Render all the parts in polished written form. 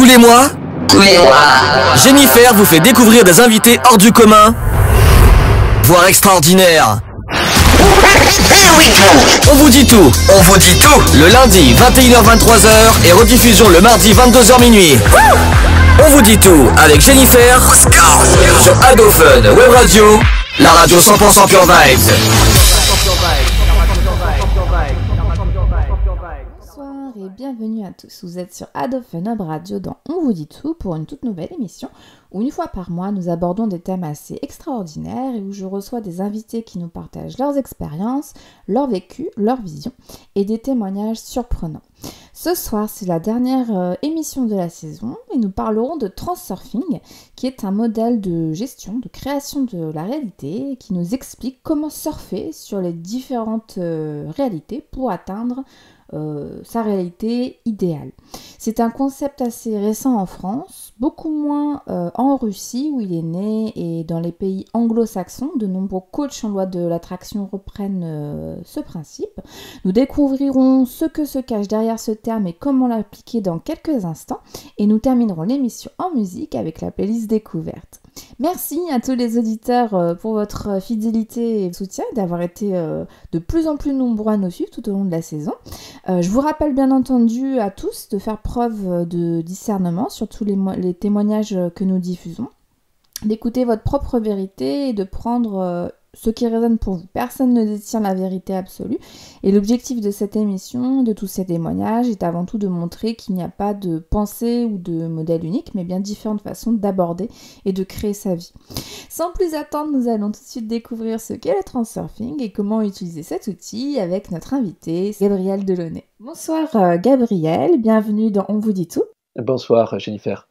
Tous les mois, Jennifer vous fait découvrir des invités hors du commun, voire extraordinaires. On vous dit tout. Le lundi 21h-23h et rediffusion le mardi 22h-00. On vous dit tout avec Jennifer sur AdoFun Web Radio, la radio 100% pure vibes. Bonsoir et bienvenue à tous. Vous êtes sur AdoFun Web Radio dans On vous dit tout pour une toute nouvelle émission où une fois par mois nous abordons des thèmes assez extraordinaires et où je reçois des invités qui nous partagent leurs expériences, leur vécu, leur vision et des témoignages surprenants. Ce soir, c'est la dernière émission de la saison et nous parlerons de Transurfing, qui est un modèle de gestion, de création de la réalité, qui nous explique comment surfer sur les différentes réalités pour atteindre sa réalité idéale. C'est un concept assez récent en France, beaucoup moins en Russie où il est né, et dans les pays anglo-saxons, de nombreux coachs en loi de l'attraction reprennent ce principe. Nous découvrirons ce que se cache derrière ce terme et comment l'appliquer dans quelques instants, et nous terminerons l'émission en musique avec la playlist découverte. Merci à tous les auditeurs pour votre fidélité et soutien, d'avoir été de plus en plus nombreux à nous suivre tout au long de la saison. Je vous rappelle bien entendu à tous de faire preuve de discernement sur tous les témoignages que nous diffusons, d'écouter votre propre vérité et de prendre ce qui résonne pour vous. Personne ne détient la vérité absolue et l'objectif de cette émission, de tous ces témoignages, est avant tout de montrer qu'il n'y a pas de pensée ou de modèle unique, mais bien différentes façons d'aborder et de créer sa vie. Sans plus attendre, nous allons tout de suite découvrir ce qu'est le transurfing et comment utiliser cet outil avec notre invité, Gabriel de Launay. Bonsoir Gabriel, bienvenue dans On vous dit tout. Bonsoir Jennifer.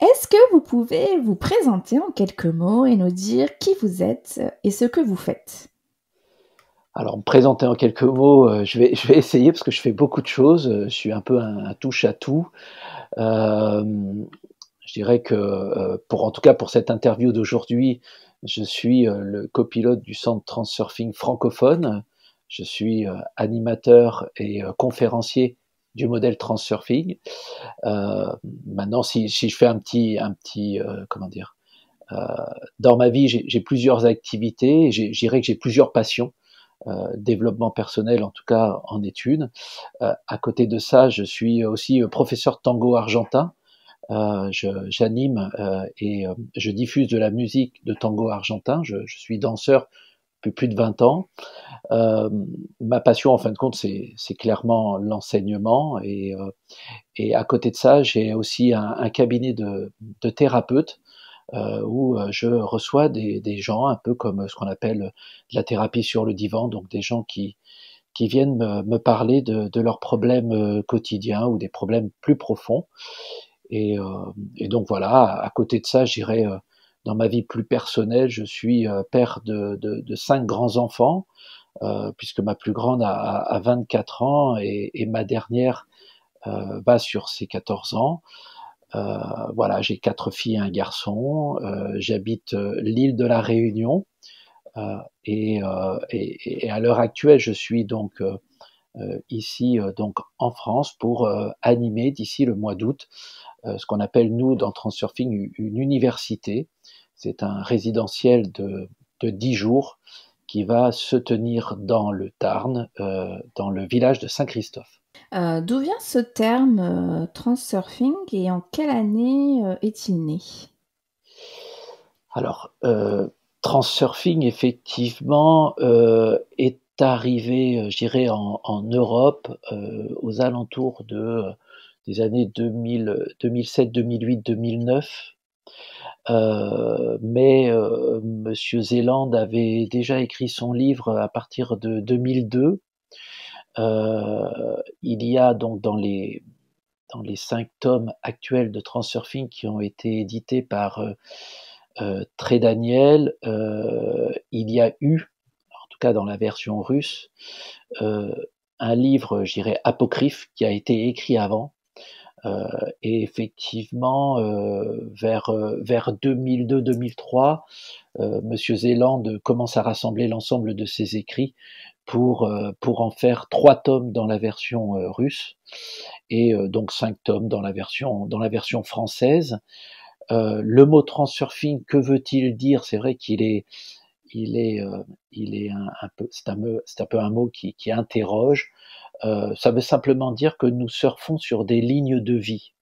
Est-ce que vous pouvez vous présenter en quelques mots et nous dire qui vous êtes et ce que vous faites? Alors, me présenter en quelques mots, je vais essayer parce que je fais beaucoup de choses. Je suis un peu un touche-à-tout. Je dirais que, en tout cas pour cette interview d'aujourd'hui, je suis le copilote du Centre Transurfing francophone. Je suis animateur et conférencier du modèle Transurfing. Maintenant, si je fais dans ma vie, j'ai plusieurs activités, je dirais que j'ai plusieurs passions, développement personnel en tout cas en études. À côté de ça, je suis aussi professeur de tango argentin. J'anime et je diffuse de la musique de tango argentin. Je suis danseur depuis plus de 20 ans. Ma passion, en fin de compte, c'est clairement l'enseignement. Et à côté de ça, j'ai aussi un cabinet de thérapeutes où je reçois des gens un peu comme ce qu'on appelle de la thérapie sur le divan, donc des gens qui viennent me parler de leurs problèmes quotidiens ou des problèmes plus profonds. Et donc voilà, à côté de ça, je dirais... Dans ma vie plus personnelle, je suis père de 5 grands-enfants, puisque ma plus grande a 24 ans et ma dernière va sur ses 14 ans. Voilà, j'ai 4 filles et un garçon. J'habite l'île de la Réunion et à l'heure actuelle, je suis donc ici donc en France pour animer d'ici le mois d'août ce qu'on appelle nous dans Transurfing une université. C'est un résidentiel de 10 jours qui va se tenir dans le Tarn, dans le village de Saint-Christophe. D'où vient ce terme transurfing et en quelle année est-il né? Alors, transurfing, effectivement, est arrivé, je dirais, en Europe aux alentours des années 2000, 2007, 2008, 2009. Mais Monsieur Zeland avait déjà écrit son livre à partir de 2002. Il y a donc dans les 5 tomes actuels de Transurfing qui ont été édités par Trey Daniel, il y a eu, en tout cas dans la version russe, un livre, je dirais, apocryphe qui a été écrit avant. Et effectivement, vers 2002-2003, Monsieur Zeland commence à rassembler l'ensemble de ses écrits pour en faire 3 tomes dans la version russe et donc 5 tomes dans la version française. Le mot transurfing, que veut-il dire? C'est vrai qu'il est c'est un peu un mot qui interroge. Ça veut simplement dire que nous surfons sur des lignes de vie.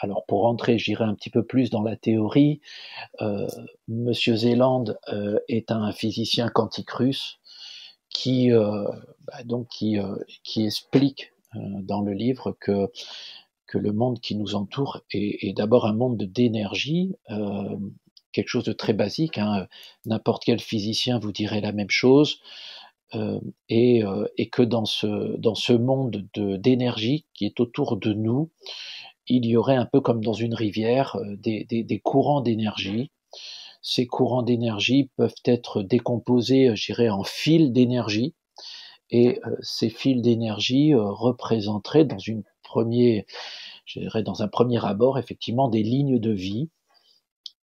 Alors pour rentrer, j'irai un petit peu plus dans la théorie. Monsieur Zeland est un physicien quantique russe qui explique dans le livre que le monde qui nous entoure est d'abord un monde d'énergie. Quelque chose de très basique, hein. N'importe quel physicien vous dirait la même chose, et que dans ce monde d'énergie qui est autour de nous, il y aurait un peu comme dans une rivière des courants d'énergie. Ces courants d'énergie peuvent être décomposés, je dirais, en fils d'énergie, et ces fils d'énergie représenteraient dans un premier abord effectivement des lignes de vie.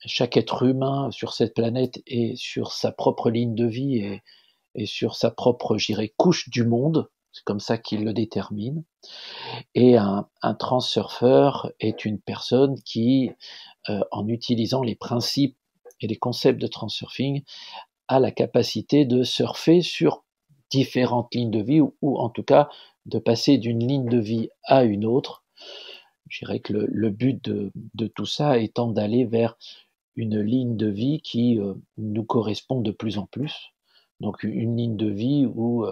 Chaque être humain sur cette planète est sur sa propre ligne de vie et sur sa propre, j'irais, couche du monde. C'est comme ça qu'il le détermine. Et un transurfeur est une personne qui, en utilisant les principes et les concepts de transurfing, a la capacité de surfer sur différentes lignes de vie ou en tout cas de passer d'une ligne de vie à une autre. Je dirais que le but de tout ça étant d'aller vers une ligne de vie qui nous correspond de plus en plus. Donc une ligne de vie où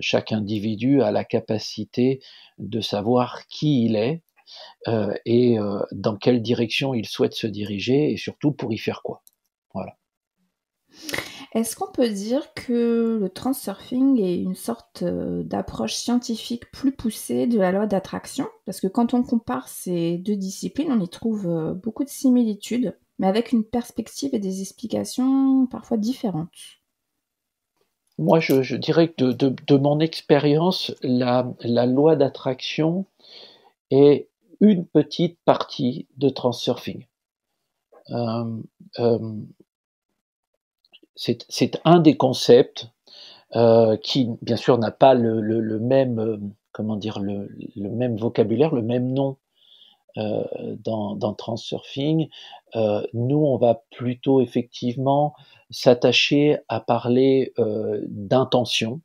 chaque individu a la capacité de savoir qui il est et dans quelle direction il souhaite se diriger et surtout pour y faire quoi. Voilà. Est-ce qu'on peut dire que le transurfing est une sorte d'approche scientifique plus poussée de la loi d'attraction? Parce que quand on compare ces deux disciplines, on y trouve beaucoup de similitudes, mais avec une perspective et des explications parfois différentes. Moi, je dirais que de mon expérience, la loi d'attraction est une petite partie de transurfing. C'est un des concepts qui, bien sûr, n'a pas le même, comment dire, le même vocabulaire, le même nom dans Transurfing. Nous, on va plutôt effectivement s'attacher à parler d'intention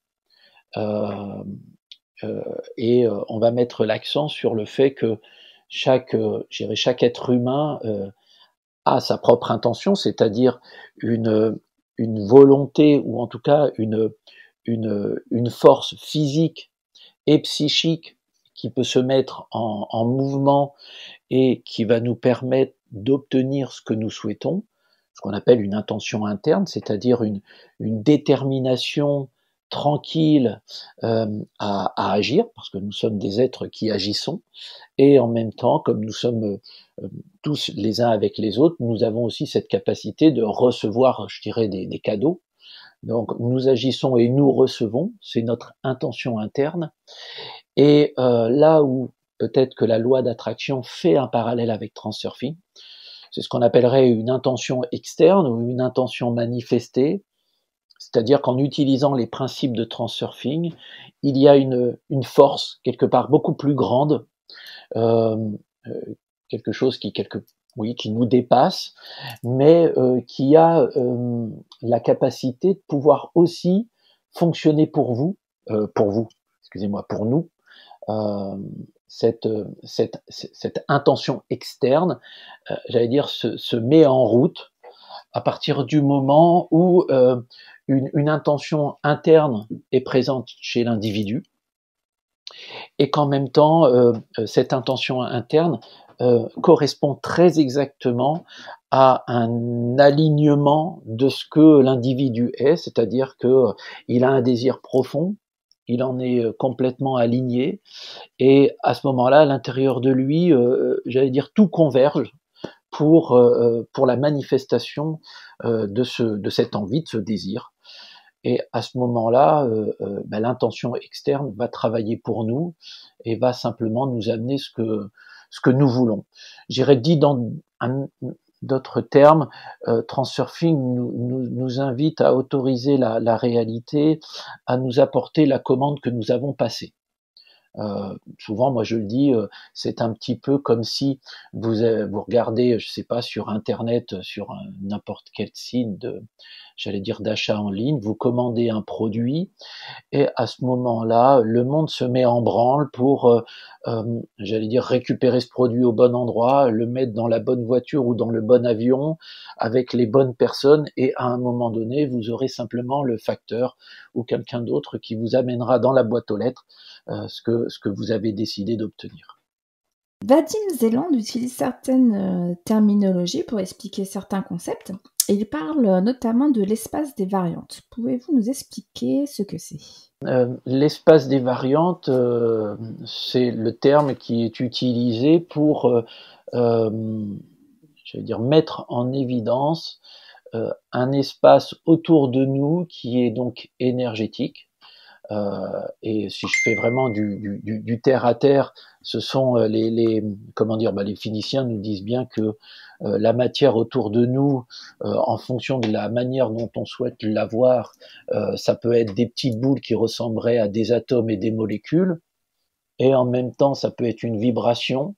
et on va mettre l'accent sur le fait que chaque être humain a sa propre intention, c'est-à-dire une volonté ou en tout cas une force physique et psychique qui peut se mettre en mouvement et qui va nous permettre d'obtenir ce que nous souhaitons, ce qu'on appelle une intention interne, c'est-à-dire une détermination tranquille à agir, parce que nous sommes des êtres qui agissons, et en même temps, comme nous sommes tous les uns avec les autres, nous avons aussi cette capacité de recevoir, je dirais, des cadeaux. Donc nous agissons et nous recevons, c'est notre intention interne. Et là où peut-être que la loi d'attraction fait un parallèle avec Transurfing, c'est ce qu'on appellerait une intention externe ou une intention manifestée, c'est-à-dire qu'en utilisant les principes de transurfing, il y a une force quelque part beaucoup plus grande, quelque chose qui nous dépasse, mais qui a la capacité de pouvoir aussi fonctionner pour nous. Cette intention externe, se met en route à partir du moment où une intention interne est présente chez l'individu et qu'en même temps, cette intention interne correspond très exactement à un alignement de ce que l'individu est, c'est-à-dire qu'il a un désir profond, il en est complètement aligné et à ce moment-là, à l'intérieur de lui, tout converge pour la manifestation de cette envie, de ce désir. Et à ce moment-là, l'intention externe va travailler pour nous et va simplement nous amener ce que nous voulons. J'irais dit dans d'autres termes, Transurfing nous invite à autoriser la réalité, à nous apporter la commande que nous avons passée. Souvent, moi je le dis, c'est un petit peu comme si vous regardez, je sais pas, sur internet, sur n'importe quel site d'achat en ligne, vous commandez un produit et à ce moment-là, le monde se met en branle pour, récupérer ce produit au bon endroit, le mettre dans la bonne voiture ou dans le bon avion avec les bonnes personnes, et à un moment donné, vous aurez simplement le facteur ou quelqu'un d'autre qui vous amènera dans la boîte aux lettres ce que vous avez décidé d'obtenir. Vadim Zeland utilise certaines terminologies pour expliquer certains concepts, et il parle notamment de l'espace des variantes. Pouvez-vous nous expliquer ce que c'est ? L'espace des variantes, c'est le terme qui est utilisé pour mettre en évidence un espace autour de nous qui est donc énergétique. Et si je fais vraiment du terre à terre, ce sont les Phéniciens nous disent bien que la matière autour de nous, en fonction de la manière dont on souhaite la voir, ça peut être des petites boules qui ressembleraient à des atomes et des molécules, et en même temps ça peut être une vibration,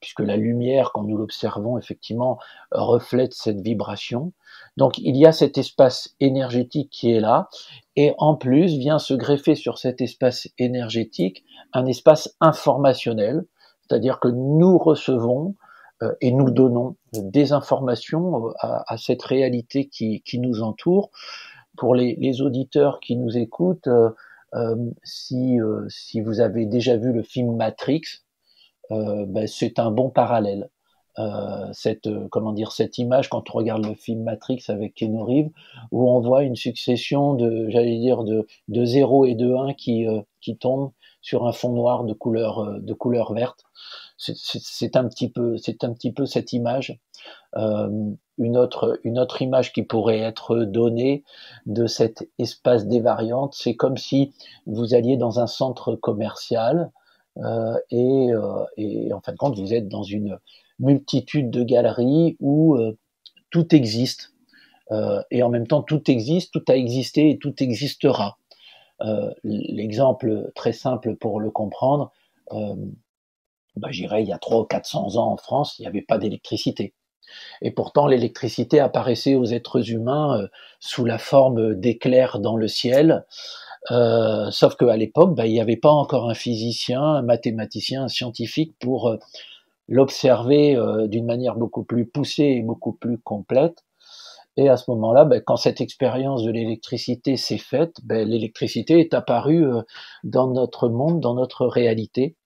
puisque la lumière, quand nous l'observons, effectivement, reflète cette vibration. Donc, il y a cet espace énergétique qui est là, et en plus vient se greffer sur cet espace énergétique un espace informationnel, c'est-à-dire que nous recevons et nous donnons des informations à cette réalité qui nous entoure. Pour les auditeurs qui nous écoutent, si vous avez déjà vu le film Matrix, c'est un bon parallèle. Cette image, quand on regarde le film Matrix avec Keanu Reeves, où on voit une succession de 0 et de 1 qui tombent sur un fond noir de couleur verte. C'est un petit peu cette image. Une autre image qui pourrait être donnée de cet espace des variantes, c'est comme si vous alliez dans un centre commercial. Et en fin de compte, vous êtes dans une multitude de galeries où tout existe, et en même temps tout existe, tout a existé et tout existera. L'exemple très simple pour le comprendre, il y a 300 ou 400 ans en France, il n'y avait pas d'électricité. Et pourtant, l'électricité apparaissait aux êtres humains sous la forme d'éclairs dans le ciel. Sauf qu'à l'époque, il n'y avait pas encore un physicien, un mathématicien, un scientifique pour l'observer d'une manière beaucoup plus poussée et beaucoup plus complète. Et à ce moment-là, quand cette expérience de l'électricité s'est faite, l'électricité est apparue dans notre monde, dans notre réalité.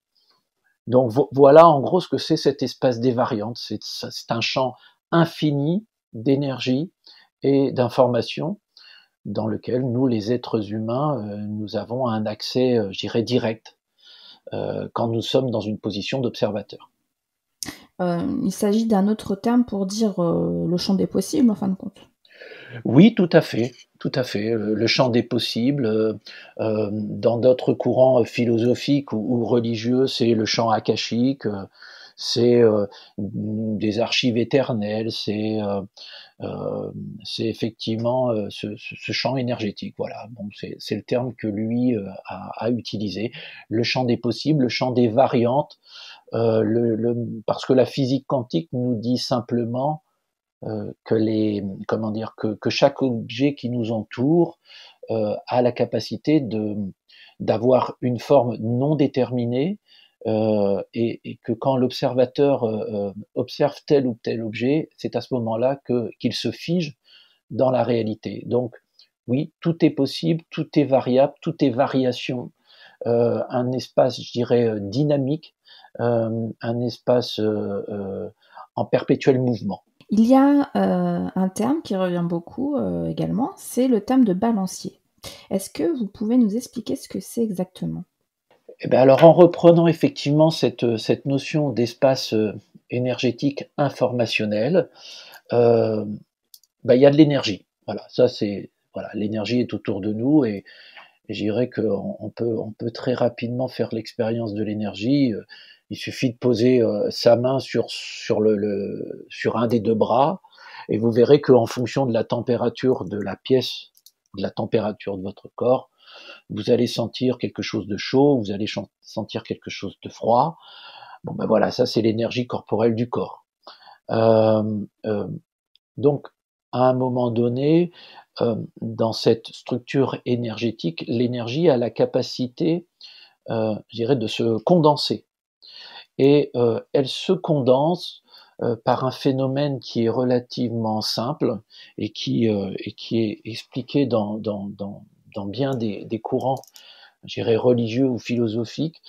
Donc voilà en gros ce que c'est cet espace des variantes. C'est un champ infini d'énergie et d'information, dans lequel nous, les êtres humains, nous avons un accès, direct, quand nous sommes dans une position d'observateur. Il s'agit d'un autre terme pour dire le champ des possibles, en fin de compte. Oui, tout à fait. Le champ des possibles, dans d'autres courants philosophiques ou religieux, c'est le champ akashique, c'est des archives éternelles, c'est effectivement ce champ énergétique. Voilà, c'est le terme que lui a utilisé. Le champ des possibles, le champ des variantes, parce que la physique quantique nous dit simplement que chaque objet qui nous entoure a la capacité d'avoir une forme non déterminée. Et que quand l'observateur observe tel ou tel objet, c'est à ce moment-là qu'il se fige dans la réalité. Donc oui, tout est possible, tout est variable, tout est variation, un espace dynamique, un espace en perpétuel mouvement. Il y a un terme qui revient beaucoup également, c'est le terme de balancier. Est-ce que vous pouvez nous expliquer ce que c'est exactement ? En reprenant effectivement cette notion d'espace énergétique informationnel, il y a de l'énergie. L'énergie est autour de nous, et Et je dirais qu'on peut très rapidement faire l'expérience de l'énergie. Il suffit de poser sa main sur un des deux bras et vous verrez qu'en fonction de la température de la pièce, de la température de votre corps, vous allez sentir quelque chose de chaud, vous allez sentir quelque chose de froid. Bon ben voilà, ça c'est l'énergie corporelle du corps. Donc à un moment donné, dans cette structure énergétique, l'énergie a la capacité, je dirais, de se condenser. Et elle se condense par un phénomène qui est relativement simple et qui est expliqué dans bien des courants, je dirais, religieux ou philosophiques.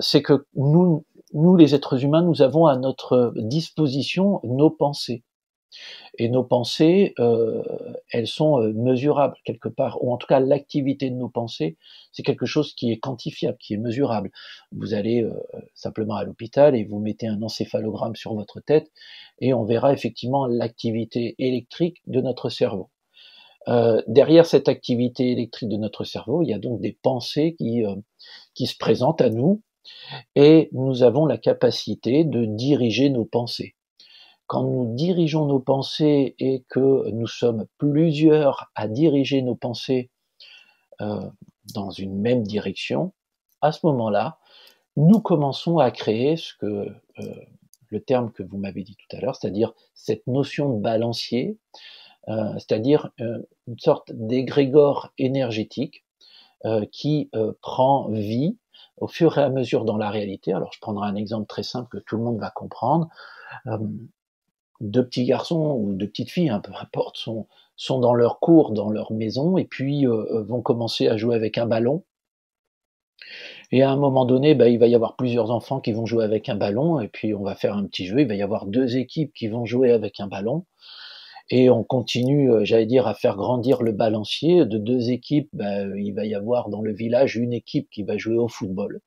C'est que nous, les êtres humains, nous avons à notre disposition nos pensées. Et nos pensées, elles sont mesurables quelque part, ou en tout cas l'activité de nos pensées, c'est quelque chose qui est quantifiable, qui est mesurable. Vous allez simplement à l'hôpital et vous mettez un encéphalogramme sur votre tête et on verra effectivement l'activité électrique de notre cerveau. Derrière cette activité électrique de notre cerveau, il y a donc des pensées qui se présentent à nous et nous avons la capacité de diriger nos pensées. Quand nous dirigeons nos pensées et que nous sommes plusieurs à diriger nos pensées dans une même direction, à ce moment-là, nous commençons à créer ce que le terme que vous m'avez dit tout à l'heure, c'est-à-dire cette notion de balancier, c'est-à-dire une sorte d'égrégore énergétique qui prend vie au fur et à mesure dans la réalité. Alors je prendrai un exemple très simple que tout le monde va comprendre. Deux petits garçons ou deux petites filles, hein, peu importe, sont dans leur cours, dans leur maison, et puis vont commencer à jouer avec un ballon. Et à un moment donné, il va y avoir plusieurs enfants qui vont jouer avec un ballon, et puis on va faire un petit jeu, il va y avoir deux équipes qui vont jouer avec un ballon, et on continue, j'allais dire, à faire grandir le balancier. De deux équipes, il va y avoir dans le village une équipe qui va jouer au football.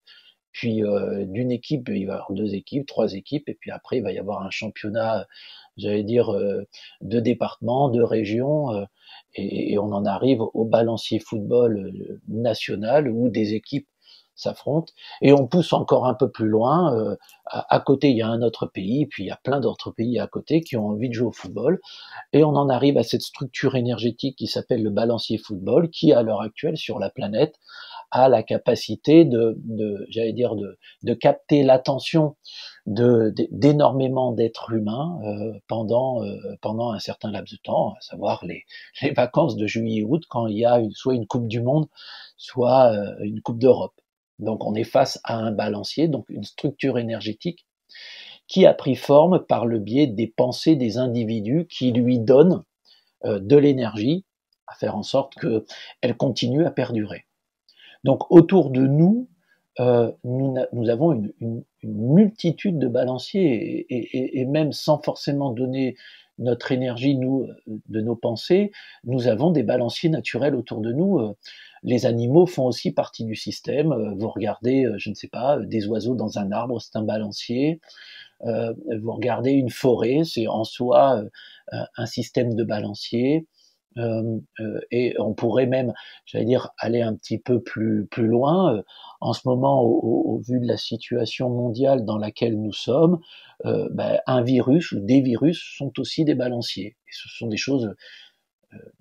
Puis d'une équipe, il va y avoir deux équipes, trois équipes, et puis après il va y avoir un championnat, j'allais dire, de départements, de régions, et on en arrive au balancier football national où des équipes s'affrontent, et on pousse encore un peu plus loin, à côté il y a un autre pays, puis il y a plein d'autres pays à côté qui ont envie de jouer au football, et on en arrive à cette structure énergétique qui s'appelle le balancier football, qui à l'heure actuelle sur la planète, a la capacité de capter l'attention d'énormément d'êtres humains pendant un certain laps de temps, à savoir les vacances de juillet et août, quand il y a soit une Coupe du Monde, soit une Coupe d'Europe. Donc on est face à un balancier, donc une structure énergétique qui a pris forme par le biais des pensées des individus qui lui donnent de l'énergie à faire en sorte qu'elle continue à perdurer. Donc autour de nous, nous avons une multitude de balanciers et même sans forcément donner notre énergie de nos pensées, nous avons des balanciers naturels autour de nous. Les animaux font aussi partie du système. Vous regardez, je ne sais pas, des oiseaux dans un arbre, c'est un balancier. Vous regardez une forêt, c'est en soi un système de balanciers. Et on pourrait même, j'allais dire, aller un petit peu plus loin. En ce moment, au vu de la situation mondiale dans laquelle nous sommes, un virus ou des virus sont aussi des balanciers. Et ce sont des choses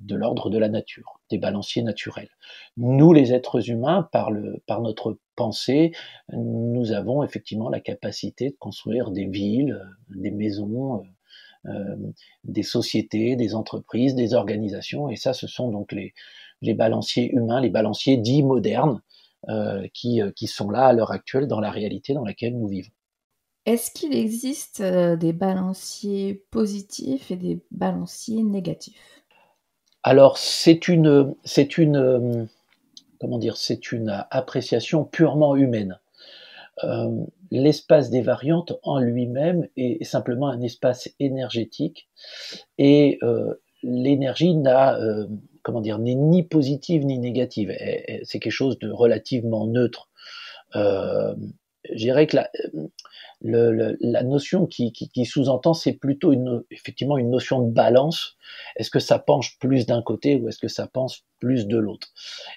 de l'ordre de la nature, des balanciers naturels. Nous, les êtres humains, par notre pensée, nous avons effectivement la capacité de construire des villes, des maisons, des sociétés, des entreprises, des organisations, et ça, ce sont donc les balanciers humains, les balanciers dits modernes, qui sont là à l'heure actuelle dans la réalité dans laquelle nous vivons. Est-ce qu'il existe des balanciers positifs et des balanciers négatifs ? Alors, c'est une appréciation purement humaine. L'espace des variantes en lui-même est simplement un espace énergétique et l'énergie n'est ni positive ni négative. C'est quelque chose de relativement neutre. je dirais que la notion qui sous-entend, c'est plutôt effectivement une notion de balance. Est-ce que ça penche plus d'un côté ou est-ce que ça penche plus de l'autre?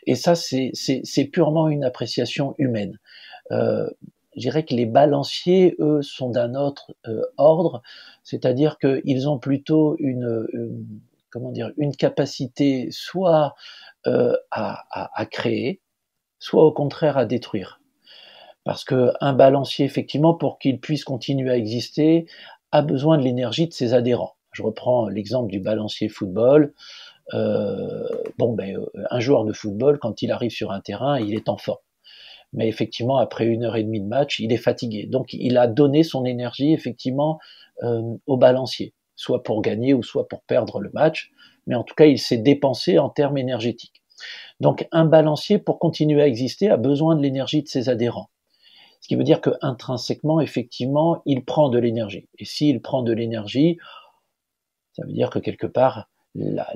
Et ça, c'est purement une appréciation humaine. Je dirais que les balanciers, eux, sont d'un autre ordre, c'est-à-dire qu'ils ont plutôt une capacité soit à créer, soit au contraire à détruire. Parce qu'un balancier, effectivement, pour qu'il puisse continuer à exister, a besoin de l'énergie de ses adhérents. Je reprends l'exemple du balancier football. Un joueur de football, quand il arrive sur un terrain, il est en forme. Mais effectivement, après 1h30 de match, il est fatigué. Donc, il a donné son énergie, effectivement, au balancier, soit pour gagner ou soit pour perdre le match. Mais en tout cas, il s'est dépensé en termes énergétiques. Donc, un balancier, pour continuer à exister, a besoin de l'énergie de ses adhérents. Ce qui veut dire qu'intrinsèquement, effectivement, il prend de l'énergie. Et s'il prend de l'énergie, ça veut dire que quelque part, la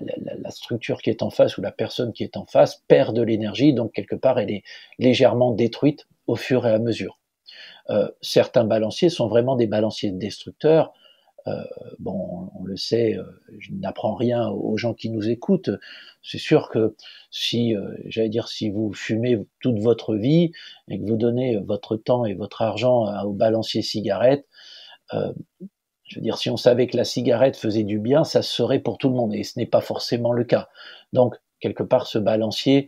structure qui est en face ou la personne qui est en face perd de l'énergie, donc quelque part elle est légèrement détruite au fur et à mesure. Certains balanciers sont vraiment des balanciers destructeurs. On le sait, je n'apprends rien aux gens qui nous écoutent. C'est sûr que si vous fumez toute votre vie et que vous donnez votre temps et votre argent au balancier cigarette, si on savait que la cigarette faisait du bien, ça serait pour tout le monde, et ce n'est pas forcément le cas. Donc, quelque part, ce balancier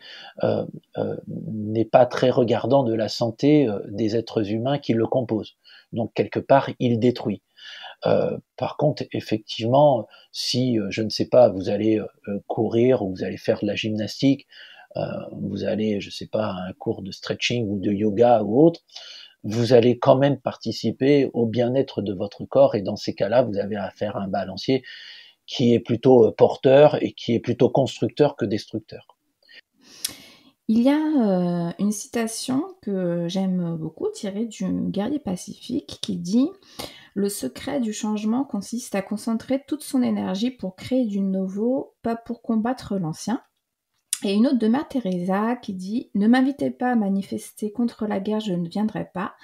n'est pas très regardant de la santé des êtres humains qui le composent. Donc, quelque part, il détruit. Par contre, effectivement, si, je ne sais pas, vous allez courir ou vous allez faire de la gymnastique, vous allez, je ne sais pas, à un cours de stretching ou de yoga ou autre, vous allez quand même participer au bien-être de votre corps, et dans ces cas-là, vous avez affaire à un balancier qui est plutôt porteur et qui est plutôt constructeur que destructeur. Il y a une citation que j'aime beaucoup, tirée du Guerrier Pacifique, qui dit « Le secret du changement consiste à concentrer toute son énergie pour créer du nouveau, pas pour combattre l'ancien. » Et une autre de Mère Teresa qui dit « Ne m'invitez pas à manifester contre la guerre, je ne viendrai pas.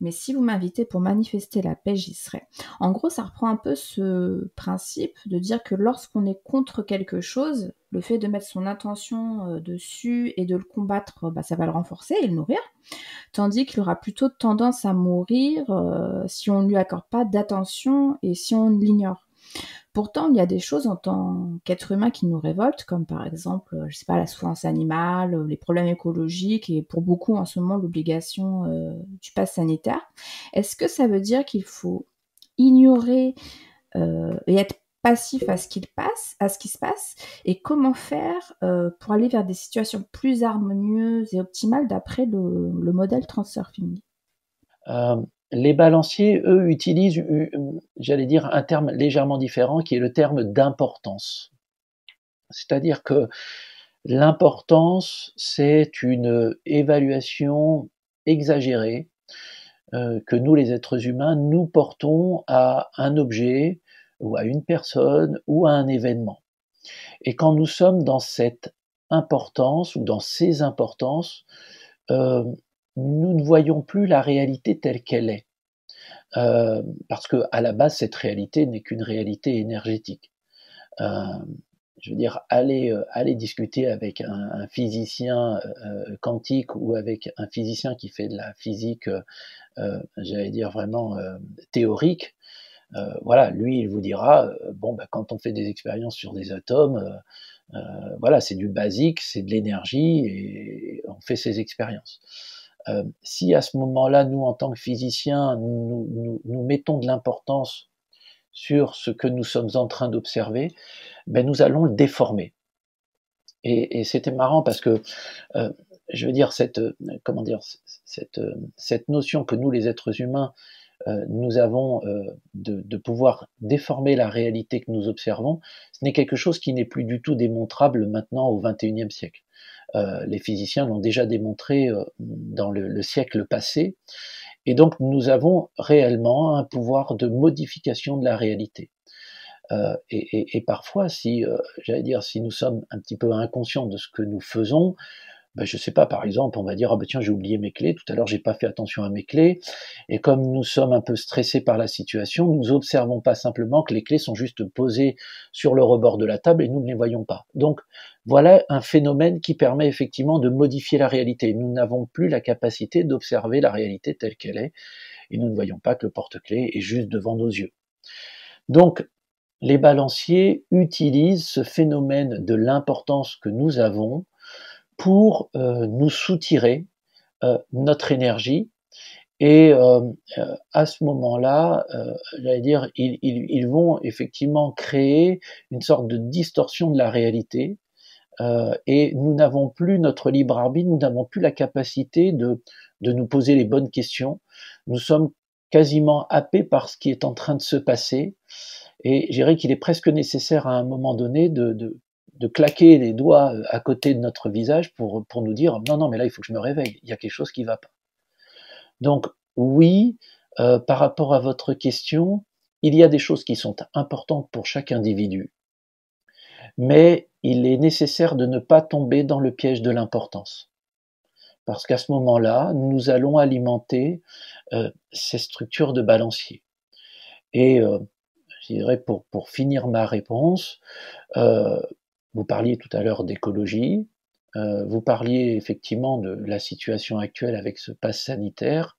Mais si vous m'invitez pour manifester la paix, j'y serai. » En gros, ça reprend un peu ce principe de dire que lorsqu'on est contre quelque chose, le fait de mettre son intention dessus et de le combattre, ça va le renforcer et le nourrir. Tandis qu'il aura plutôt tendance à mourir si on ne lui accorde pas d'attention et si on l'ignore. Pourtant, il y a des choses en tant qu'être humain qui nous révoltent, comme par exemple, la souffrance animale, les problèmes écologiques et pour beaucoup en ce moment l'obligation du pass sanitaire. Est-ce que ça veut dire qu'il faut ignorer et être passif à ce qui se passe, et comment faire pour aller vers des situations plus harmonieuses et optimales d'après le modèle Transurfing ? Les balanciers, eux, utilisent, un terme légèrement différent qui est le terme d'importance. C'est-à-dire que l'importance, c'est une évaluation exagérée que nous, les êtres humains, nous portons à un objet ou à une personne ou à un événement. Et quand nous sommes dans cette importance ou dans ces importances, nous ne voyons plus la réalité telle qu'elle est, parce que à la base cette réalité n'est qu'une réalité énergétique. Aller discuter avec un physicien quantique ou avec un physicien qui fait de la physique, vraiment théorique. Lui il vous dira quand on fait des expériences sur des atomes, c'est du basique, c'est de l'énergie et on fait ces expériences. Si à ce moment-là, nous, en tant que physiciens, nous mettons de l'importance sur ce que nous sommes en train d'observer, nous allons le déformer. Et c'était marrant parce que, cette notion que nous, les êtres humains, nous avons de pouvoir déformer la réalité que nous observons, ce n'est quelque chose qui n'est plus du tout démontrable maintenant au XXIe siècle. Les physiciens l'ont déjà démontré dans le siècle passé, et donc nous avons réellement un pouvoir de modification de la réalité. Et parfois, si nous sommes un petit peu inconscients de ce que nous faisons, ben, je sais pas, par exemple, on va dire, ah ben tiens, j'ai oublié mes clés, tout à l'heure j'ai pas fait attention à mes clés, et comme nous sommes un peu stressés par la situation, nous observons pas simplement que les clés sont juste posées sur le rebord de la table et nous ne les voyons pas. Donc voilà un phénomène qui permet effectivement de modifier la réalité. Nous n'avons plus la capacité d'observer la réalité telle qu'elle est, et nous ne voyons pas que le porte-clés est juste devant nos yeux. Donc, les balanciers utilisent ce phénomène de l'importance que nous avons pour nous soutirer notre énergie, et à ce moment-là, j'allais dire, ils vont effectivement créer une sorte de distorsion de la réalité, et nous n'avons plus notre libre arbitre, nous n'avons plus la capacité de nous poser les bonnes questions. Nous sommes quasiment happés par ce qui est en train de se passer, et je dirais qu'il est presque nécessaire à un moment donné de claquer les doigts à côté de notre visage pour nous dire « Non, non, mais là, il faut que je me réveille, il y a quelque chose qui ne va pas. » Donc, oui, par rapport à votre question, il y a des choses qui sont importantes pour chaque individu, mais il est nécessaire de ne pas tomber dans le piège de l'importance. Parce qu'à ce moment-là, nous allons alimenter ces structures de balancier. Et je dirais, pour finir ma réponse, vous parliez tout à l'heure d'écologie, vous parliez effectivement de la situation actuelle avec ce pass sanitaire.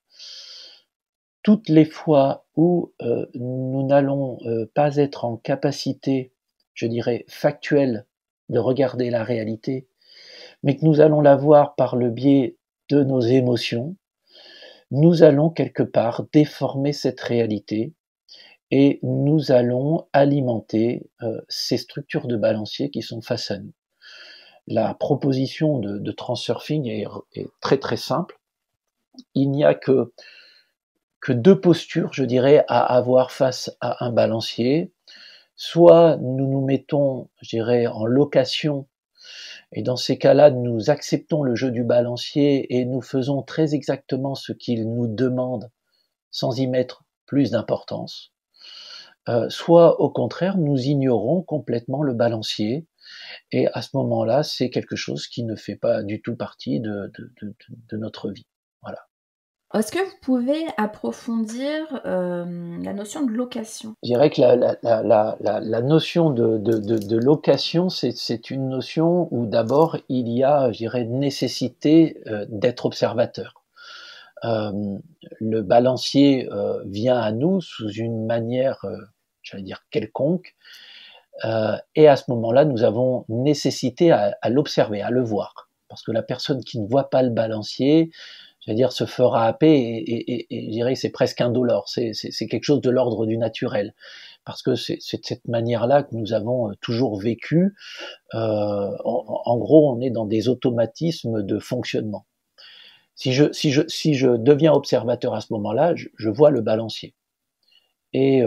Toutes les fois où nous n'allons pas être en capacité, je dirais, factuelle de regarder la réalité, mais que nous allons la voir par le biais de nos émotions, nous allons quelque part déformer cette réalité et nous allons alimenter ces structures de balancier qui sont face à nous. La proposition de Transurfing est très très simple. Il n'y a que deux postures, je dirais, à avoir face à un balancier. Soit nous nous mettons, je dirais, en location, et dans ces cas-là, nous acceptons le jeu du balancier et nous faisons très exactement ce qu'il nous demande sans y mettre plus d'importance. Soit, au contraire, nous ignorons complètement le balancier, et à ce moment-là, c'est quelque chose qui ne fait pas du tout partie de notre vie. Voilà. Est-ce que vous pouvez approfondir la notion de location? Je dirais que la notion de location, c'est une notion où d'abord il y a, je dirais, nécessité d'être observateur. Le balancier vient à nous sous une manière, j'allais dire, quelconque, et à ce moment-là, nous avons nécessité à l'observer, à le voir, parce que la personne qui ne voit pas le balancier, c'est-à-dire se fera happer et je dirais c'est presque indolore, c'est quelque chose de l'ordre du naturel, parce que c'est de cette manière-là que nous avons toujours vécu. En gros, on est dans des automatismes de fonctionnement. Si je deviens observateur à ce moment-là, je vois le balancier, et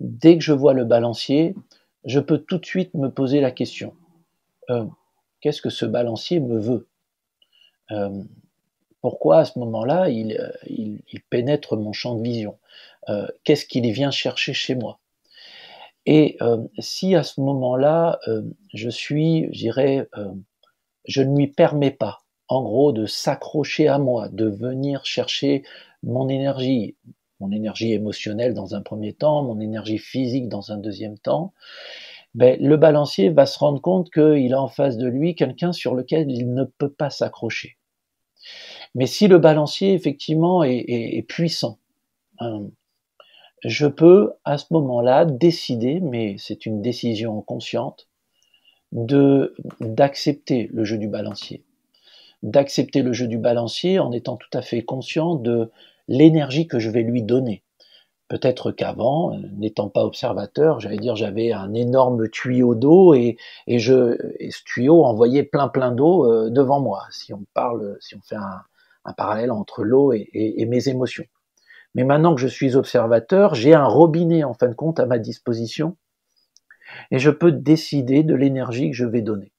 dès que je vois le balancier, je peux tout de suite me poser la question qu'est-ce que ce balancier me veut? Pourquoi à ce moment-là il pénètre mon champ de vision? Qu'est-ce qu'il vient chercher chez moi? Et si à ce moment-là je ne lui permets pas, en gros, de s'accrocher à moi, de venir chercher mon énergie émotionnelle dans un premier temps, mon énergie physique dans un deuxième temps, ben, le balancier va se rendre compte qu'il a en face de lui quelqu'un sur lequel il ne peut pas s'accrocher. Mais si le balancier, effectivement, est puissant, je peux, à ce moment-là, décider, mais c'est une décision consciente, d'accepter le jeu du balancier. D'accepter le jeu du balancier en étant tout à fait conscient de l'énergie que je vais lui donner. Peut-être qu'avant, n'étant pas observateur, j'allais dire, j'avais un énorme tuyau d'eau et ce tuyau envoyait plein d'eau devant moi, si on fait un parallèle entre l'eau et mes émotions. Mais maintenant que je suis observateur, j'ai un robinet, en fin de compte, à ma disposition, et je peux décider de l'énergie que je vais donner.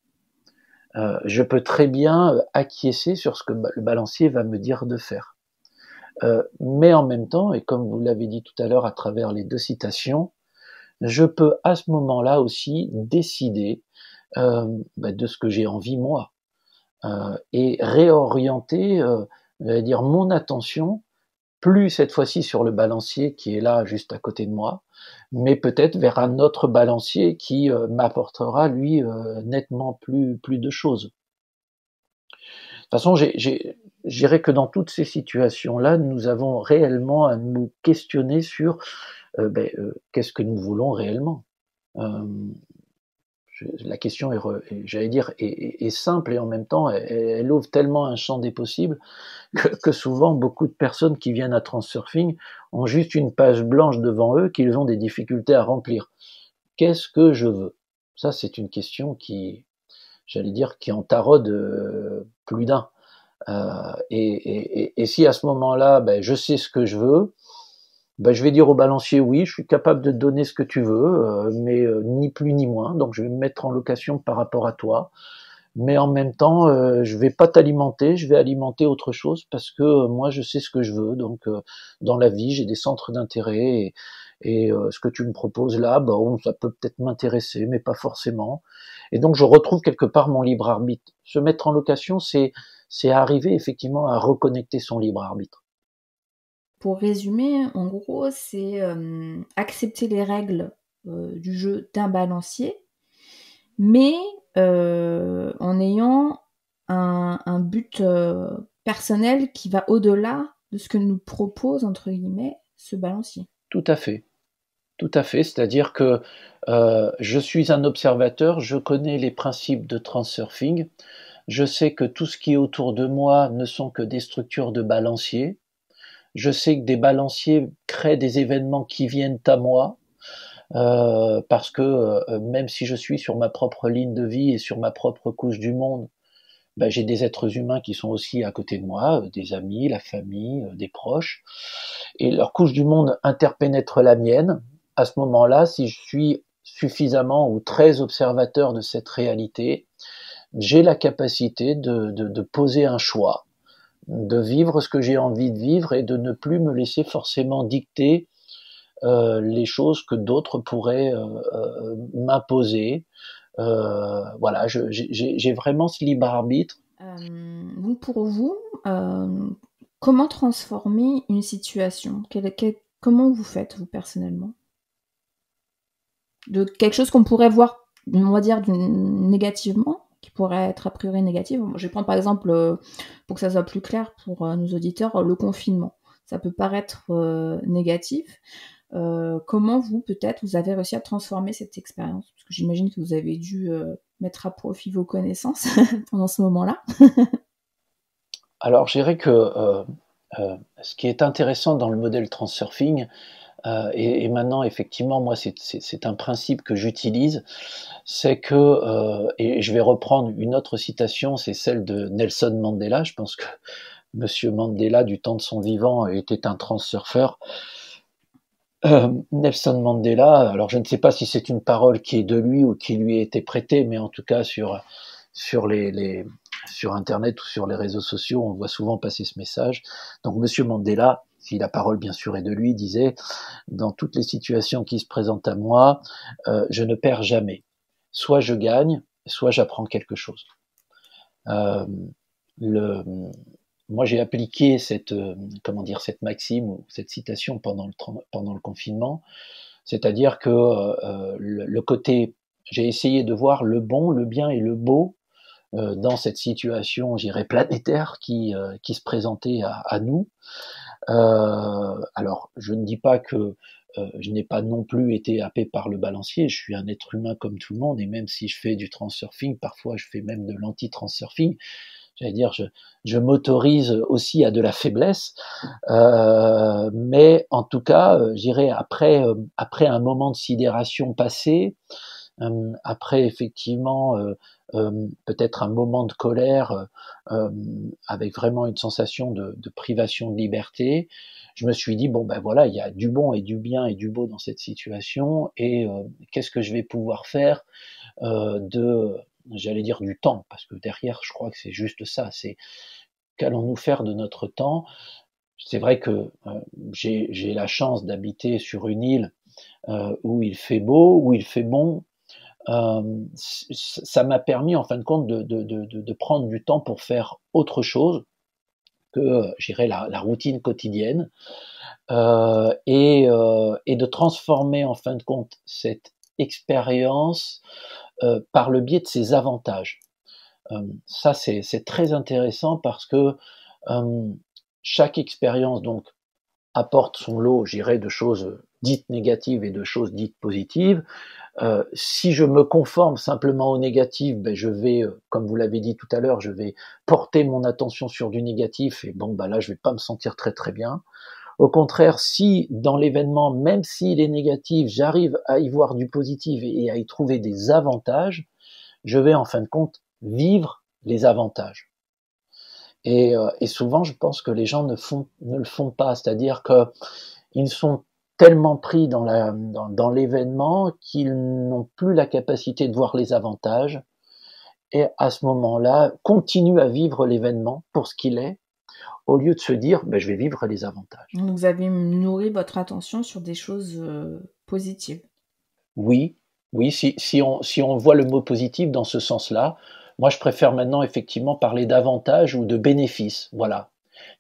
Je peux très bien acquiescer sur ce que le balancier va me dire de faire. Mais en même temps, et comme vous l'avez dit tout à l'heure à travers les deux citations, je peux à ce moment-là aussi décider de ce que j'ai envie moi. et réorienter dire mon attention, plus cette fois-ci sur le balancier qui est là juste à côté de moi, mais peut-être vers un autre balancier qui m'apportera lui nettement plus de choses. De toute façon, je dirais que dans toutes ces situations-là, nous avons réellement à nous questionner sur qu'est-ce que nous voulons réellement. La question est simple et en même temps, elle ouvre tellement un champ des possibles que souvent beaucoup de personnes qui viennent à Transurfing ont juste une page blanche devant eux qu'ils ont des difficultés à remplir. Qu'est-ce que je veux? Ça, c'est une question qui en taraude plus d'un. Et si à ce moment-là, je sais ce que je veux, je vais dire au balancier, oui, je suis capable de te donner ce que tu veux, mais ni plus ni moins, donc je vais me mettre en location par rapport à toi, mais en même temps, je vais pas t'alimenter, je vais alimenter autre chose, parce que moi, je sais ce que je veux, donc dans la vie, j'ai des centres d'intérêt, et ce que tu me proposes là, ça peut peut-être m'intéresser, mais pas forcément, et donc je retrouve quelque part mon libre arbitre. Se mettre en location, c'est arriver effectivement à reconnecter son libre arbitre. Pour résumer, en gros, c'est accepter les règles du jeu d'un balancier, mais en ayant un but personnel qui va au-delà de ce que nous propose, entre guillemets, ce balancier. Tout à fait. C'est-à-dire que je suis un observateur, je connais les principes de transurfing, je sais que tout ce qui est autour de moi ne sont que des structures de balancier. Je sais que des balanciers créent des événements qui viennent à moi, parce que même si je suis sur ma propre ligne de vie et sur ma propre couche du monde, j'ai des êtres humains qui sont aussi à côté de moi, des amis, la famille, des proches, et leur couche du monde interpénètre la mienne. À ce moment-là, si je suis suffisamment ou très observateur de cette réalité, j'ai la capacité de poser un choix, de vivre ce que j'ai envie de vivre et de ne plus me laisser forcément dicter les choses que d'autres pourraient m'imposer. Voilà, j'ai vraiment ce libre arbitre. Donc pour vous, comment transformer une situation ? Comment vous faites, vous, personnellement ? De quelque chose qu'on pourrait voir, on va dire, négativement ? Qui pourrait être a priori négative. Je prends par exemple, pour que ça soit plus clair pour nos auditeurs, le confinement. Ça peut paraître négatif. Comment vous, peut-être, vous avez réussi à transformer cette expérience ? Parce que j'imagine que vous avez dû mettre à profit vos connaissances pendant ce moment-là. Alors, je dirais que ce qui est intéressant dans le modèle transurfing, et maintenant, effectivement, moi, c'est un principe que j'utilise, c'est que, et je vais reprendre une autre citation, c'est celle de Nelson Mandela. Je pense que Monsieur Mandela, du temps de son vivant, était un transurfeur. Nelson Mandela, alors je ne sais pas si c'est une parole qui est de lui ou qui lui a été prêtée, mais en tout cas sur Internet ou sur les réseaux sociaux, on voit souvent passer ce message. Donc, Monsieur Mandela, si la parole bien sûr est de lui, disait « Dans toutes les situations qui se présentent à moi, je ne perds jamais. Soit je gagne, soit j'apprends quelque chose. » Moi, j'ai appliqué cette maxime ou cette citation pendant le confinement, c'est-à-dire que le côté, j'ai essayé de voir le bon, le bien et le beau dans cette situation, j'irais planétaire, qui se présentait à nous. Alors, je ne dis pas que je n'ai pas non plus été happé par le balancier, je suis un être humain comme tout le monde, et même si je fais du transurfing, parfois je fais même de l'anti-transurfing, je m'autorise aussi à de la faiblesse, mais en tout cas, j'irais après un moment de sidération passé, après effectivement peut-être un moment de colère avec vraiment une sensation de privation de liberté, je me suis dit voilà, il y a du bon et du bien et du beau dans cette situation, et qu'est-ce que je vais pouvoir faire du temps, parce que derrière je crois que c'est juste ça, c'est qu'allons-nous faire de notre temps. C'est vrai que j'ai la chance d'habiter sur une île où il fait beau, où il fait bon, ça m'a permis en fin de compte de prendre du temps pour faire autre chose que, je dirais, la routine quotidienne, et de transformer en fin de compte cette expérience par le biais de ses avantages. Ça, c'est très intéressant parce que chaque expérience donc apporte son lot, je dirais, de choses dites négatives et de choses dites positives. Si je me conforme simplement au négatif, ben je vais, comme vous l'avez dit tout à l'heure, je vais porter mon attention sur du négatif et bon, ben là, je vais pas me sentir très très bien. Au contraire, si dans l'événement, même s'il est négatif, j'arrive à y voir du positif et à y trouver des avantages, je vais en fin de compte vivre les avantages. Et souvent, je pense que les gens ne le font pas, c'est-à-dire que ils sont tellement pris dans l'événement qu'ils n'ont plus la capacité de voir les avantages, et à ce moment-là, continuent à vivre l'événement pour ce qu'il est, au lieu de se dire ben, « je vais vivre les avantages ». Donc vous avez nourri votre attention sur des choses positives. Oui, si on voit le mot positif dans ce sens-là, moi je préfère maintenant effectivement parler d'avantages ou de bénéfices, voilà.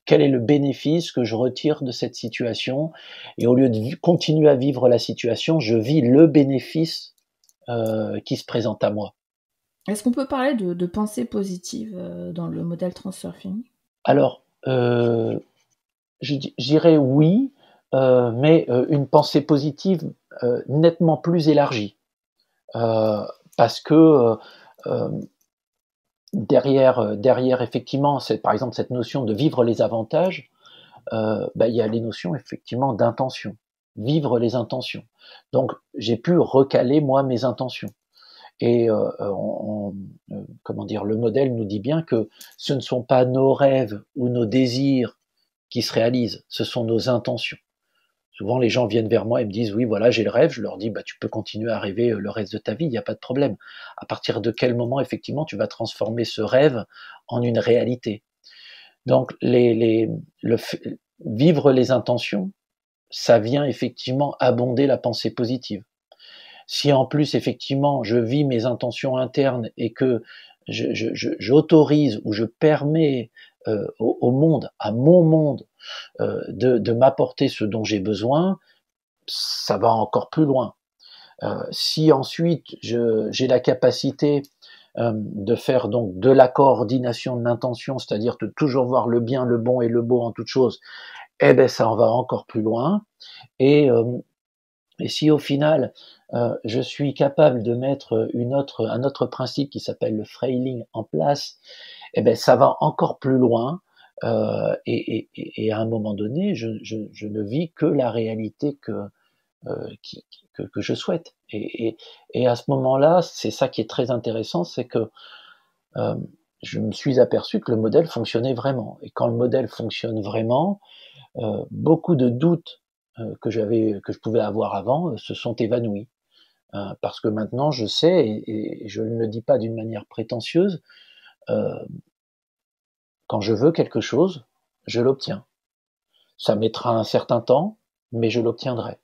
Quel est le bénéfice que je retire de cette situation? Et au lieu de continuer à vivre la situation, je vis le bénéfice qui se présente à moi. Est-ce qu'on peut parler de pensée positive dans le modèle Transurfing? Alors, je dirais oui, mais une pensée positive nettement plus élargie. Parce que... Derrière effectivement, par exemple cette notion de vivre les avantages, il y a les notions effectivement d'intention, vivre les intentions. Donc j'ai pu recaler moi mes intentions. Et le modèle nous dit bien que ce ne sont pas nos rêves ou nos désirs qui se réalisent, ce sont nos intentions. Souvent, les gens viennent vers moi et me disent « oui, voilà, j'ai le rêve ». Je leur dis « bah, tu peux continuer à rêver le reste de ta vie, il n'y a pas de problème ». À partir de quel moment, effectivement, tu vas transformer ce rêve en une réalité? Donc, vivre les intentions, ça vient effectivement abonder la pensée positive. Si en plus, effectivement, je vis mes intentions internes et que j'autorise ou je permets à mon monde, de m'apporter ce dont j'ai besoin, ça va encore plus loin. Si ensuite j'ai la capacité de faire donc de la coordination de l'intention, c'est-à-dire de toujours voir le bien, le bon et le beau en toute chose, eh ben ça en va encore plus loin. Et si au final je suis capable de mettre un autre principe qui s'appelle le frailing en place, eh ben ça va encore plus loin, et à un moment donné, je ne vis que la réalité que je souhaite. Et à ce moment-là, c'est ça qui est très intéressant, c'est que je me suis aperçu que le modèle fonctionnait vraiment. Et quand le modèle fonctionne vraiment, beaucoup de doutes que je pouvais avoir avant se sont évanouis. Parce que maintenant, je sais, et je ne le dis pas d'une manière prétentieuse, quand je veux quelque chose, je l'obtiens. Ça mettra un certain temps, mais je l'obtiendrai.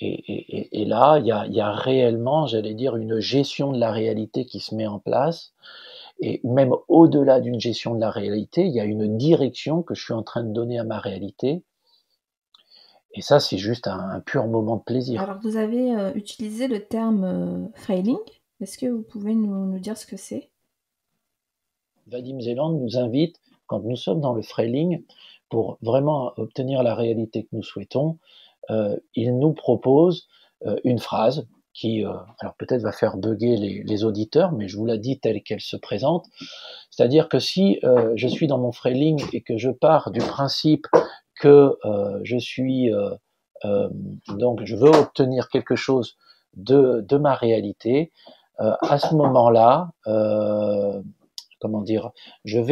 Et là, il y a réellement, j'allais dire, une gestion de la réalité qui se met en place. Et même au-delà d'une gestion de la réalité, il y a une direction que je suis en train de donner à ma réalité. Et ça, c'est juste un pur moment de plaisir. Alors, vous avez utilisé le terme frailing. Est-ce que vous pouvez nous dire ce que c'est? Vadim Zeland nous invite, quand nous sommes dans le frailing, pour vraiment obtenir la réalité que nous souhaitons, il nous propose une phrase qui, alors peut-être va faire bugger les auditeurs, mais je vous la dis telle qu'elle se présente, c'est-à-dire que si je suis dans mon frailing et que je pars du principe que donc je veux obtenir quelque chose de ma réalité, à ce moment-là, je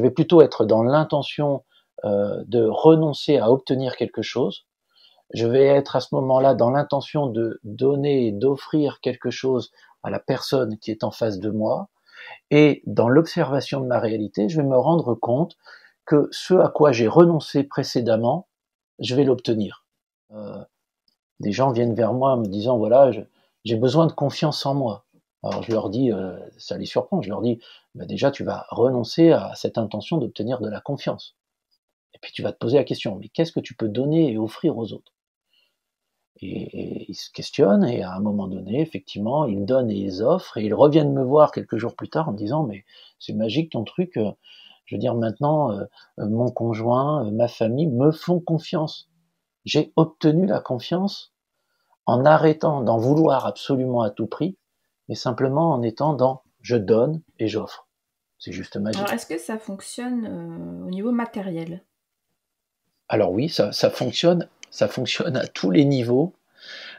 vais plutôt être dans l'intention de renoncer à obtenir quelque chose. Je vais être à ce moment-là dans l'intention de donner et d'offrir quelque chose à la personne qui est en face de moi. Et dans l'observation de ma réalité, je vais me rendre compte que ce à quoi j'ai renoncé précédemment, je vais l'obtenir. Des gens viennent vers moi en me disant « voilà, j'ai besoin de confiance en moi. Alors je leur dis, ça les surprend, je leur dis, bah déjà tu vas renoncer à cette intention d'obtenir de la confiance. Et puis tu vas te poser la question, mais qu'est-ce que tu peux donner et offrir aux autres ? Et ils se questionnent, et à un moment donné, effectivement, ils donnent et ils offrent, et ils reviennent me voir quelques jours plus tard en me disant, mais c'est magique ton truc, je veux dire maintenant, mon conjoint, ma famille me font confiance. J'ai obtenu la confiance en arrêtant d'en vouloir absolument à tout prix, mais simplement en étant dans « je donne et j'offre ». C'est juste magique. Alors, est-ce que ça fonctionne au niveau matériel ? Alors oui, ça fonctionne à tous les niveaux.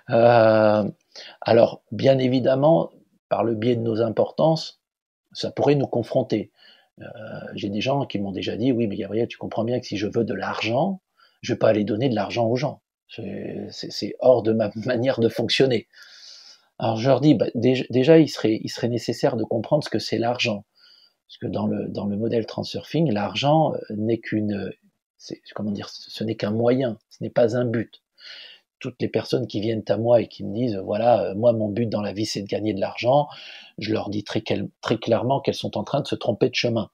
Alors, bien évidemment, par le biais de nos importances, ça pourrait nous confronter. J'ai des gens qui m'ont déjà dit « Oui, mais Gabriel, tu comprends bien que si je veux de l'argent, je ne vais pas aller donner de l'argent aux gens. C'est hors de ma manière de fonctionner. » Alors je leur dis, bah, déjà il serait nécessaire de comprendre ce que c'est l'argent. Parce que dans le modèle Transurfing, l'argent n'est ce n'est qu'un moyen, ce n'est pas un but. Toutes les personnes qui viennent à moi et qui me disent, voilà, moi mon but dans la vie c'est de gagner de l'argent, je leur dis très clairement qu'elles sont en train de se tromper de chemin.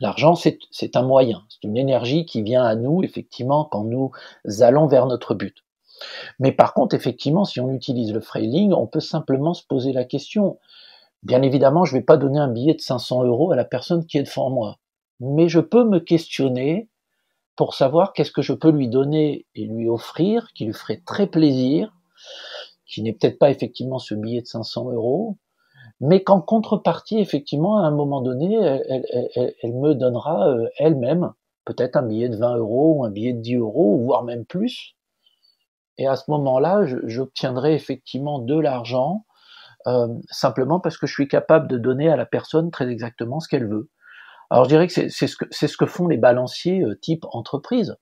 L'argent c'est un moyen, c'est une énergie qui vient à nous effectivement quand nous allons vers notre but. Mais par contre, effectivement, si on utilise le freiling, on peut simplement se poser la question. Bien évidemment, je ne vais pas donner un billet de 500 € à la personne qui est devant moi. Mais je peux me questionner pour savoir qu'est-ce que je peux lui donner et lui offrir, qui lui ferait très plaisir, qui n'est peut-être pas effectivement ce billet de 500 €, mais qu'en contrepartie, effectivement, à un moment donné, elle me donnera elle-même peut-être un billet de 20 € ou un billet de 10 €, voire même plus. Et à ce moment-là, j'obtiendrai effectivement de l'argent simplement parce que je suis capable de donner à la personne très exactement ce qu'elle veut. Alors je dirais que c'est ce que font les balanciers type entreprise.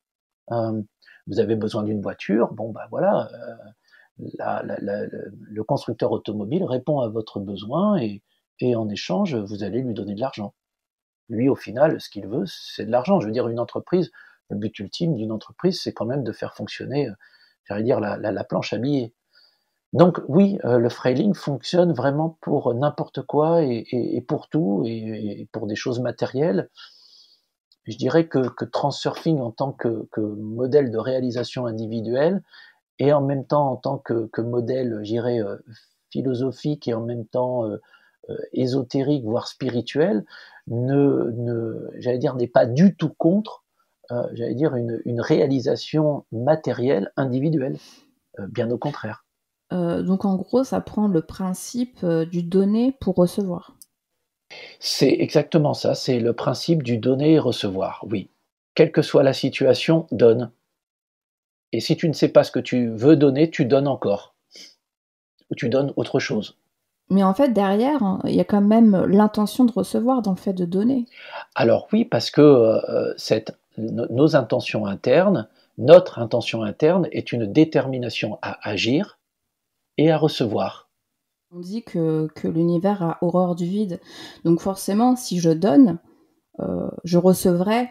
Vous avez besoin d'une voiture, bon ben voilà, le constructeur automobile répond à votre besoin et en échange, vous allez lui donner de l'argent. Lui, au final, ce qu'il veut, c'est de l'argent. Je veux dire, une entreprise, le but ultime d'une entreprise, c'est quand même de faire fonctionner... j'allais dire la planche à billets. Donc oui, le freiling fonctionne vraiment pour n'importe quoi et pour tout, et pour des choses matérielles. Je dirais que Transurfing en tant que modèle de réalisation individuelle, et en même temps en tant que modèle, je dirais, philosophique, et en même temps ésotérique, voire spirituel, n'est pas du tout contre une réalisation matérielle, individuelle, bien au contraire. Donc en gros, ça prend le principe du donner pour recevoir. C'est exactement ça, c'est le principe du donner et recevoir, oui. Quelle que soit la situation, donne. Et si tu ne sais pas ce que tu veux donner, tu donnes encore. Ou tu donnes autre chose. Mais en fait, derrière, il y a quand même l'intention de recevoir dans le fait de donner. Alors oui, parce que nos intentions internes, notre intention interne est une détermination à agir et à recevoir. On dit que l'univers a horreur du vide. Donc forcément, si je donne, je recevrai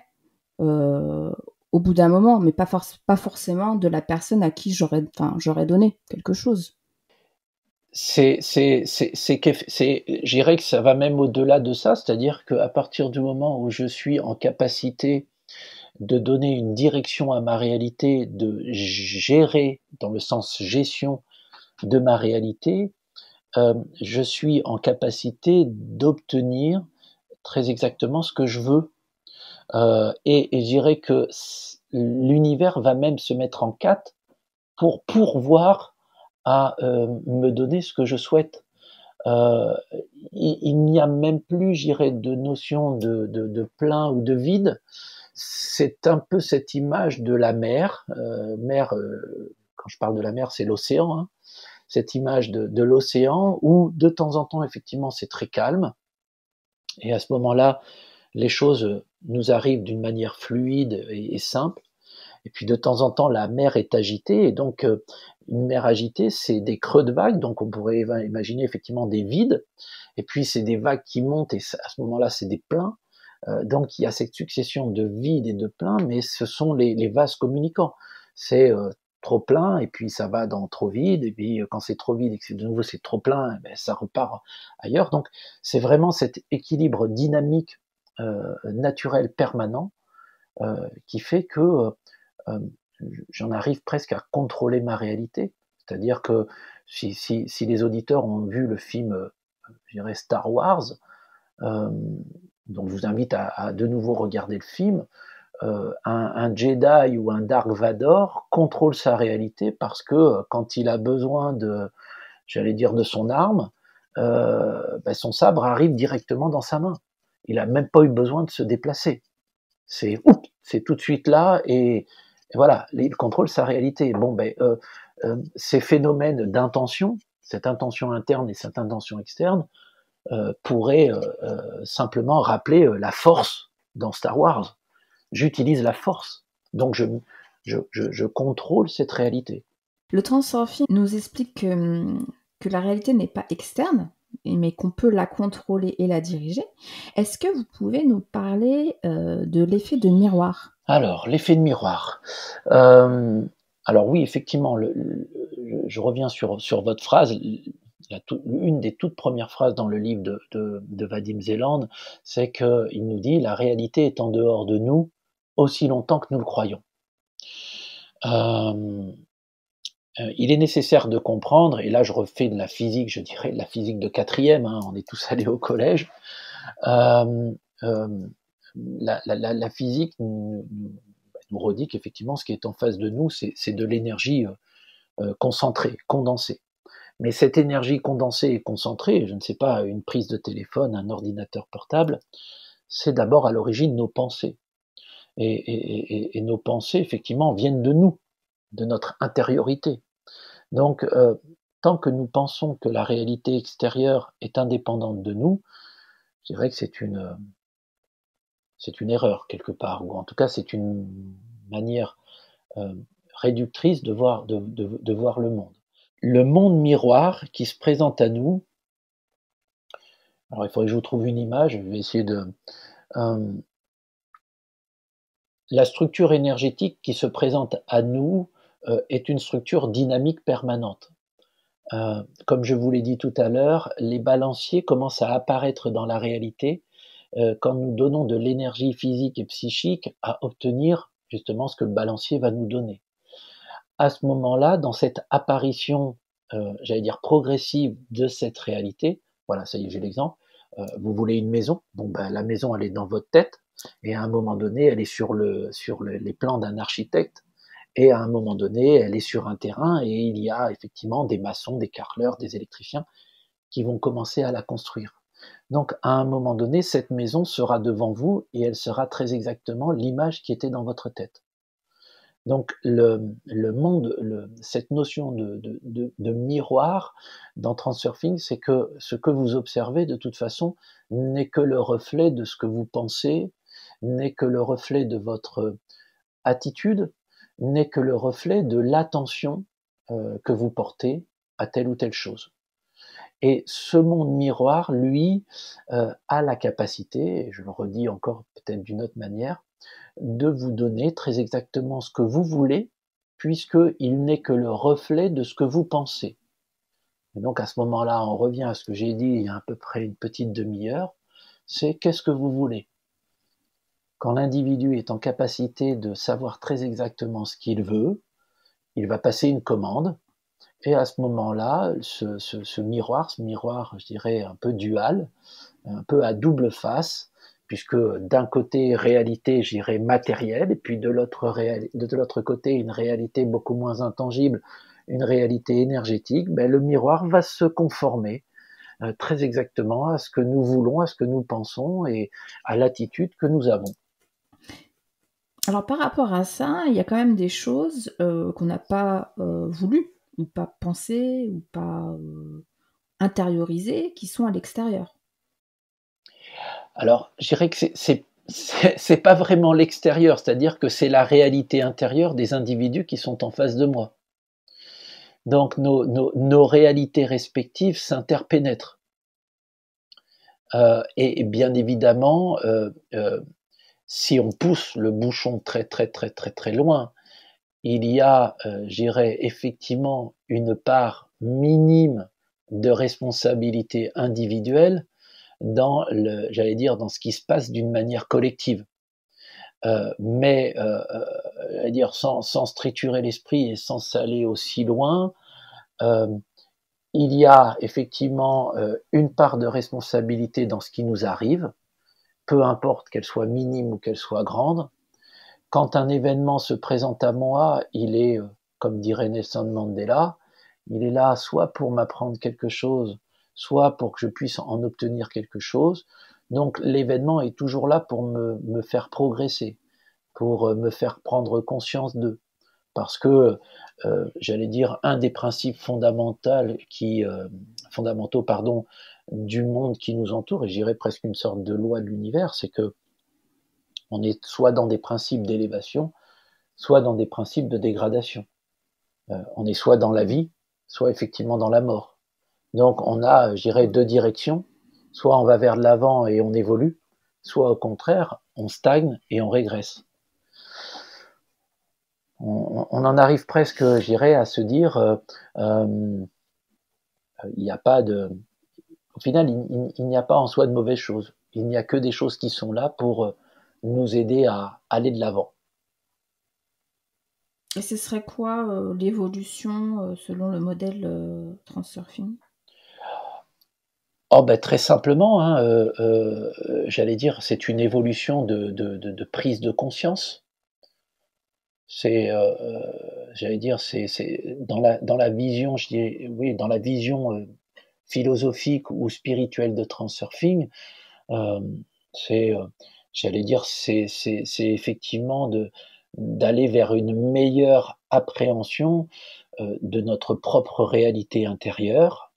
au bout d'un moment, mais pas forcément de la personne à qui j'aurais donné quelque chose. Je dirais que ça va même au-delà de ça, c'est-à-dire qu'à partir du moment où je suis en capacité de donner une direction à ma réalité, de gérer, dans le sens gestion de ma réalité, je suis en capacité d'obtenir très exactement ce que je veux. Et je dirais que l'univers va même se mettre en quatre pour pourvoir à me donner ce que je souhaite. Il n'y a même plus, je dirais, de notion de plein ou de vide. C'est un peu cette image de la mer, quand je parle de la mer, c'est l'océan, hein. Cette image de l'océan où de temps en temps, effectivement, c'est très calme, et à ce moment-là, les choses nous arrivent d'une manière fluide et simple, et puis de temps en temps, la mer est agitée, et donc une mer agitée, c'est des creux de vagues, donc on pourrait imaginer effectivement des vides, et puis c'est des vagues qui montent, et à ce moment-là, c'est des pleins. Donc il y a cette succession de vides et de pleins, mais ce sont les vases communicants. C'est trop plein, et puis ça va dans trop vide, et puis quand c'est trop vide et que de nouveau c'est trop plein, ben ça repart ailleurs. Donc c'est vraiment cet équilibre dynamique naturel permanent qui fait que j'en arrive presque à contrôler ma réalité. C'est-à-dire que si les auditeurs ont vu le film, je dirais Star Wars, donc je vous invite à de nouveau regarder le film, un Jedi ou un Dark Vador contrôle sa réalité parce que quand il a besoin de son arme, son sabre arrive directement dans sa main. Il n'a même pas eu besoin de se déplacer. C'est tout de suite là et voilà, il contrôle sa réalité. Ces phénomènes d'intention, cette intention interne et cette intention externe, pourraient simplement rappeler la force dans Star Wars. J'utilise la force, donc je contrôle cette réalité. Le transurfing nous explique que la réalité n'est pas externe, mais qu'on peut la contrôler et la diriger. Est-ce que vous pouvez nous parler de l'effet de miroir ? Alors, l'effet de miroir. Alors oui, effectivement, je reviens sur votre phrase. Une des toutes premières phrases dans le livre de Vadim Zeland, c'est qu'il nous dit « La réalité est en dehors de nous aussi longtemps que nous le croyons. ». Il est nécessaire de comprendre, et là je refais de la physique, je dirais de la physique de quatrième, on est tous allés au collège, la physique nous redit qu'effectivement ce qui est en face de nous, c'est de l'énergie concentrée, condensée. Mais cette énergie condensée et concentrée, je ne sais pas, une prise de téléphone, un ordinateur portable, c'est d'abord à l'origine nos pensées. Et nos pensées, effectivement, viennent de nous, de notre intériorité. Donc, tant que nous pensons que la réalité extérieure est indépendante de nous, je dirais que c'est une erreur quelque part, ou en tout cas c'est une manière réductrice de voir le monde. Le monde miroir qui se présente à nous, alors il faudrait que je vous trouve une image, je vais essayer de... la structure énergétique qui se présente à nous est une structure dynamique permanente. Comme je vous l'ai dit tout à l'heure, les balanciers commencent à apparaître dans la réalité quand nous donnons de l'énergie physique et psychique à obtenir justement ce que le balancier va nous donner. À ce moment-là, dans cette apparition, progressive de cette réalité, voilà, ça y est, j'ai l'exemple, vous voulez une maison, la maison, elle est dans votre tête, et à un moment donné, elle est sur les plans d'un architecte, et à un moment donné, elle est sur un terrain, et il y a effectivement des maçons, des carreleurs, des électriciens qui vont commencer à la construire. Donc, à un moment donné, cette maison sera devant vous, et elle sera très exactement l'image qui était dans votre tête. Donc le monde, cette notion de miroir dans Transurfing, c'est que ce que vous observez de toute façon n'est que le reflet de ce que vous pensez, n'est que le reflet de votre attitude, n'est que le reflet de l'attention que vous portez à telle ou telle chose. Et ce monde miroir, lui, a la capacité, et je le redis encore peut-être d'une autre manière, de vous donner très exactement ce que vous voulez, puisqu'il n'est que le reflet de ce que vous pensez. Et donc à ce moment-là, on revient à ce que j'ai dit il y a à peu près une petite demi-heure, c'est qu'est-ce que vous voulez ? Quand l'individu est en capacité de savoir très exactement ce qu'il veut, il va passer une commande, et à ce moment-là, ce miroir, je dirais un peu dual, un peu à double face, puisque d'un côté réalité, j'irais matérielle, et puis de l'autre côté une réalité beaucoup moins intangible, une réalité énergétique, le miroir va se conformer très exactement à ce que nous voulons, à ce que nous pensons et à l'attitude que nous avons. Alors par rapport à ça, il y a quand même des choses qu'on n'a pas voulu, ou pas pensé, ou pas intériorisé, qui sont à l'extérieur. Alors, je dirais que c'est pas vraiment l'extérieur, c'est-à-dire que c'est la réalité intérieure des individus qui sont en face de moi. Donc, nos réalités respectives s'interpénètrent. Et bien évidemment, si on pousse le bouchon très, très, très, très, très loin, il y a, j'irais, effectivement une part minime de responsabilité individuelle dans le, j'allais dire, dans ce qui se passe d'une manière collective. Mais, j'allais dire, sans se triturer l'esprit et sans aller aussi loin, il y a effectivement une part de responsabilité dans ce qui nous arrive, peu importe qu'elle soit minime ou qu'elle soit grande. Quand un événement se présente à moi, il est, comme dirait Nelson Mandela, il est là soit pour m'apprendre quelque chose, soit pour que je puisse en obtenir quelque chose. Donc l'événement est toujours là pour me faire progresser, pour me faire prendre conscience d'eux. Parce que, j'allais dire, un des principes fondamentaux, du monde qui nous entoure, et j'irais presque une sorte de loi de l'univers, c'est que on est soit dans des principes d'élévation, soit dans des principes de dégradation. On est soit dans la vie, soit effectivement dans la mort. Donc on a, j'irais, deux directions. Soit on va vers l'avant et on évolue, soit au contraire, on stagne et on régresse. On en arrive presque, j'irais, à se dire, il n'y a pas de... Au final, il n'y a pas en soi de mauvaises choses. Il n'y a que des choses qui sont là pour nous aider à aller de l'avant. Et ce serait quoi l'évolution selon le modèle Transurfing ? Oh ben, très simplement, hein, j'allais dire, c'est une évolution de prise de conscience. C'est, j'allais dire, c'est dans la vision, je dirais, oui, dans la vision philosophique ou spirituelle de Transurfing, c'est, j'allais dire, c'est effectivement d'aller vers une meilleure appréhension de notre propre réalité intérieure,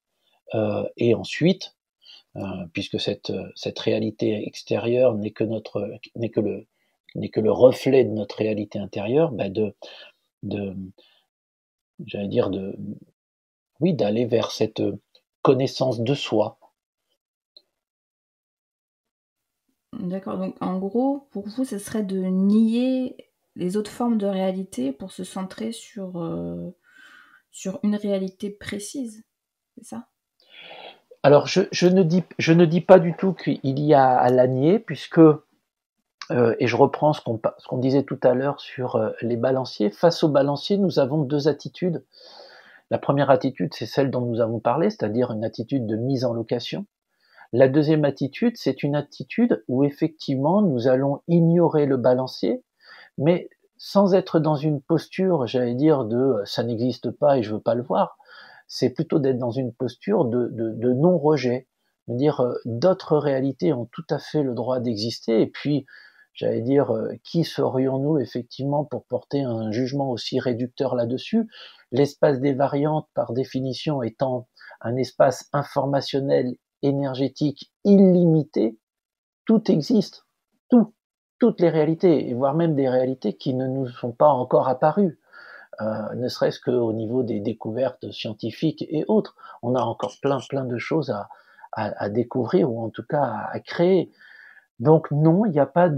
et ensuite, puisque cette réalité extérieure n'est que le reflet de notre réalité intérieure, bah d'aller vers cette connaissance de soi. D'accord, donc en gros, pour vous, ce serait de nier les autres formes de réalité pour se centrer sur une réalité précise, c'est ça ? Alors, je ne dis pas du tout qu'il y a à la nier, puisque... et je reprends ce qu'on disait tout à l'heure sur les balanciers. Face aux balanciers, nous avons deux attitudes. La première attitude, c'est celle dont nous avons parlé, c'est-à-dire une attitude de mise en location. La deuxième attitude, c'est une attitude où effectivement, nous allons ignorer le balancier, mais sans être dans une posture, j'allais dire, de « ça n'existe pas et je veux pas le voir », c'est plutôt d'être dans une posture de non-rejet. C'est-à-dire, d'autres réalités ont tout à fait le droit d'exister, et puis, j'allais dire, qui serions-nous effectivement pour porter un jugement aussi réducteur là-dessus ? L'espace des variantes, par définition, étant un espace informationnel, énergétique, illimité, tout existe, toutes les réalités, voire même des réalités qui ne nous sont pas encore apparues, ne serait-ce qu'au niveau des découvertes scientifiques et autres. On a encore plein de choses à découvrir, ou en tout cas à créer. Donc non, il n'y a pas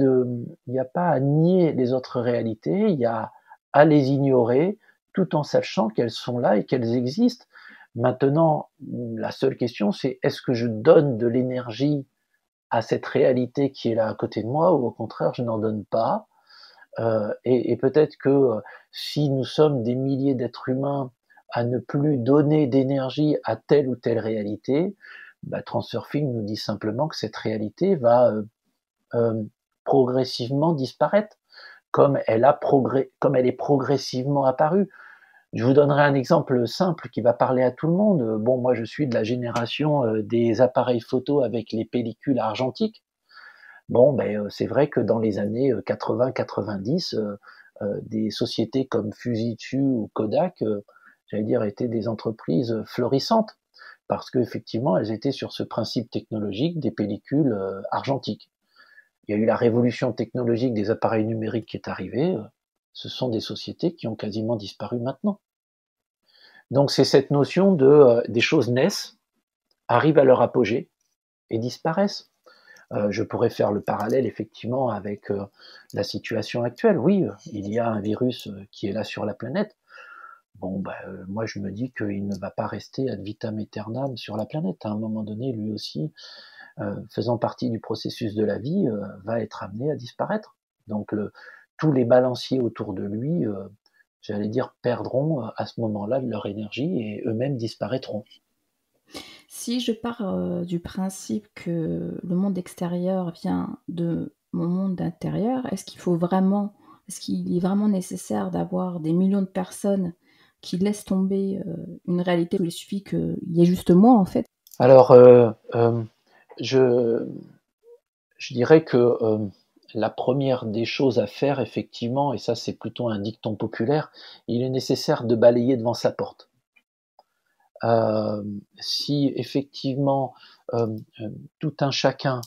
à nier les autres réalités, il y a à les ignorer, tout en sachant qu'elles sont là et qu'elles existent. Maintenant, la seule question, c'est est-ce que je donne de l'énergie à cette réalité qui est là à côté de moi, ou au contraire, je n'en donne pas. Et peut-être que si nous sommes des milliers d'êtres humains à ne plus donner d'énergie à telle ou telle réalité, bah, Transurfing nous dit simplement que cette réalité va progressivement disparaître, comme elle est progressivement apparue. Je vous donnerai un exemple simple qui va parler à tout le monde. Bon, moi je suis de la génération des appareils photo avec les pellicules argentiques. Bon, ben, c'est vrai que dans les années 80-90, des sociétés comme Fujitsu ou Kodak, j'allais dire, étaient des entreprises florissantes, parce qu'effectivement, elles étaient sur ce principe technologique des pellicules argentiques. Il y a eu la révolution technologique des appareils numériques qui est arrivée. Ce sont des sociétés qui ont quasiment disparu maintenant. Donc c'est cette notion des choses naissent, arrivent à leur apogée et disparaissent. Je pourrais faire le parallèle effectivement avec la situation actuelle. Oui, il y a un virus qui est là sur la planète. Bon, ben, moi je me dis qu'il ne va pas rester ad vitam aeternam sur la planète. À un moment donné, lui aussi, faisant partie du processus de la vie, va être amené à disparaître. Donc tous les balanciers autour de lui, j'allais dire, perdront à ce moment-là de leur énergie et eux-mêmes disparaîtront. Si je pars du principe que le monde extérieur vient de mon monde intérieur, est-ce qu'il est vraiment nécessaire d'avoir des millions de personnes qui laissent tomber une réalité où il suffit qu'il y ait juste moi, en fait? Alors, je dirais que la première des choses à faire, effectivement, et ça c'est plutôt un dicton populaire, il est nécessaire de balayer devant sa porte. Si effectivement tout un chacun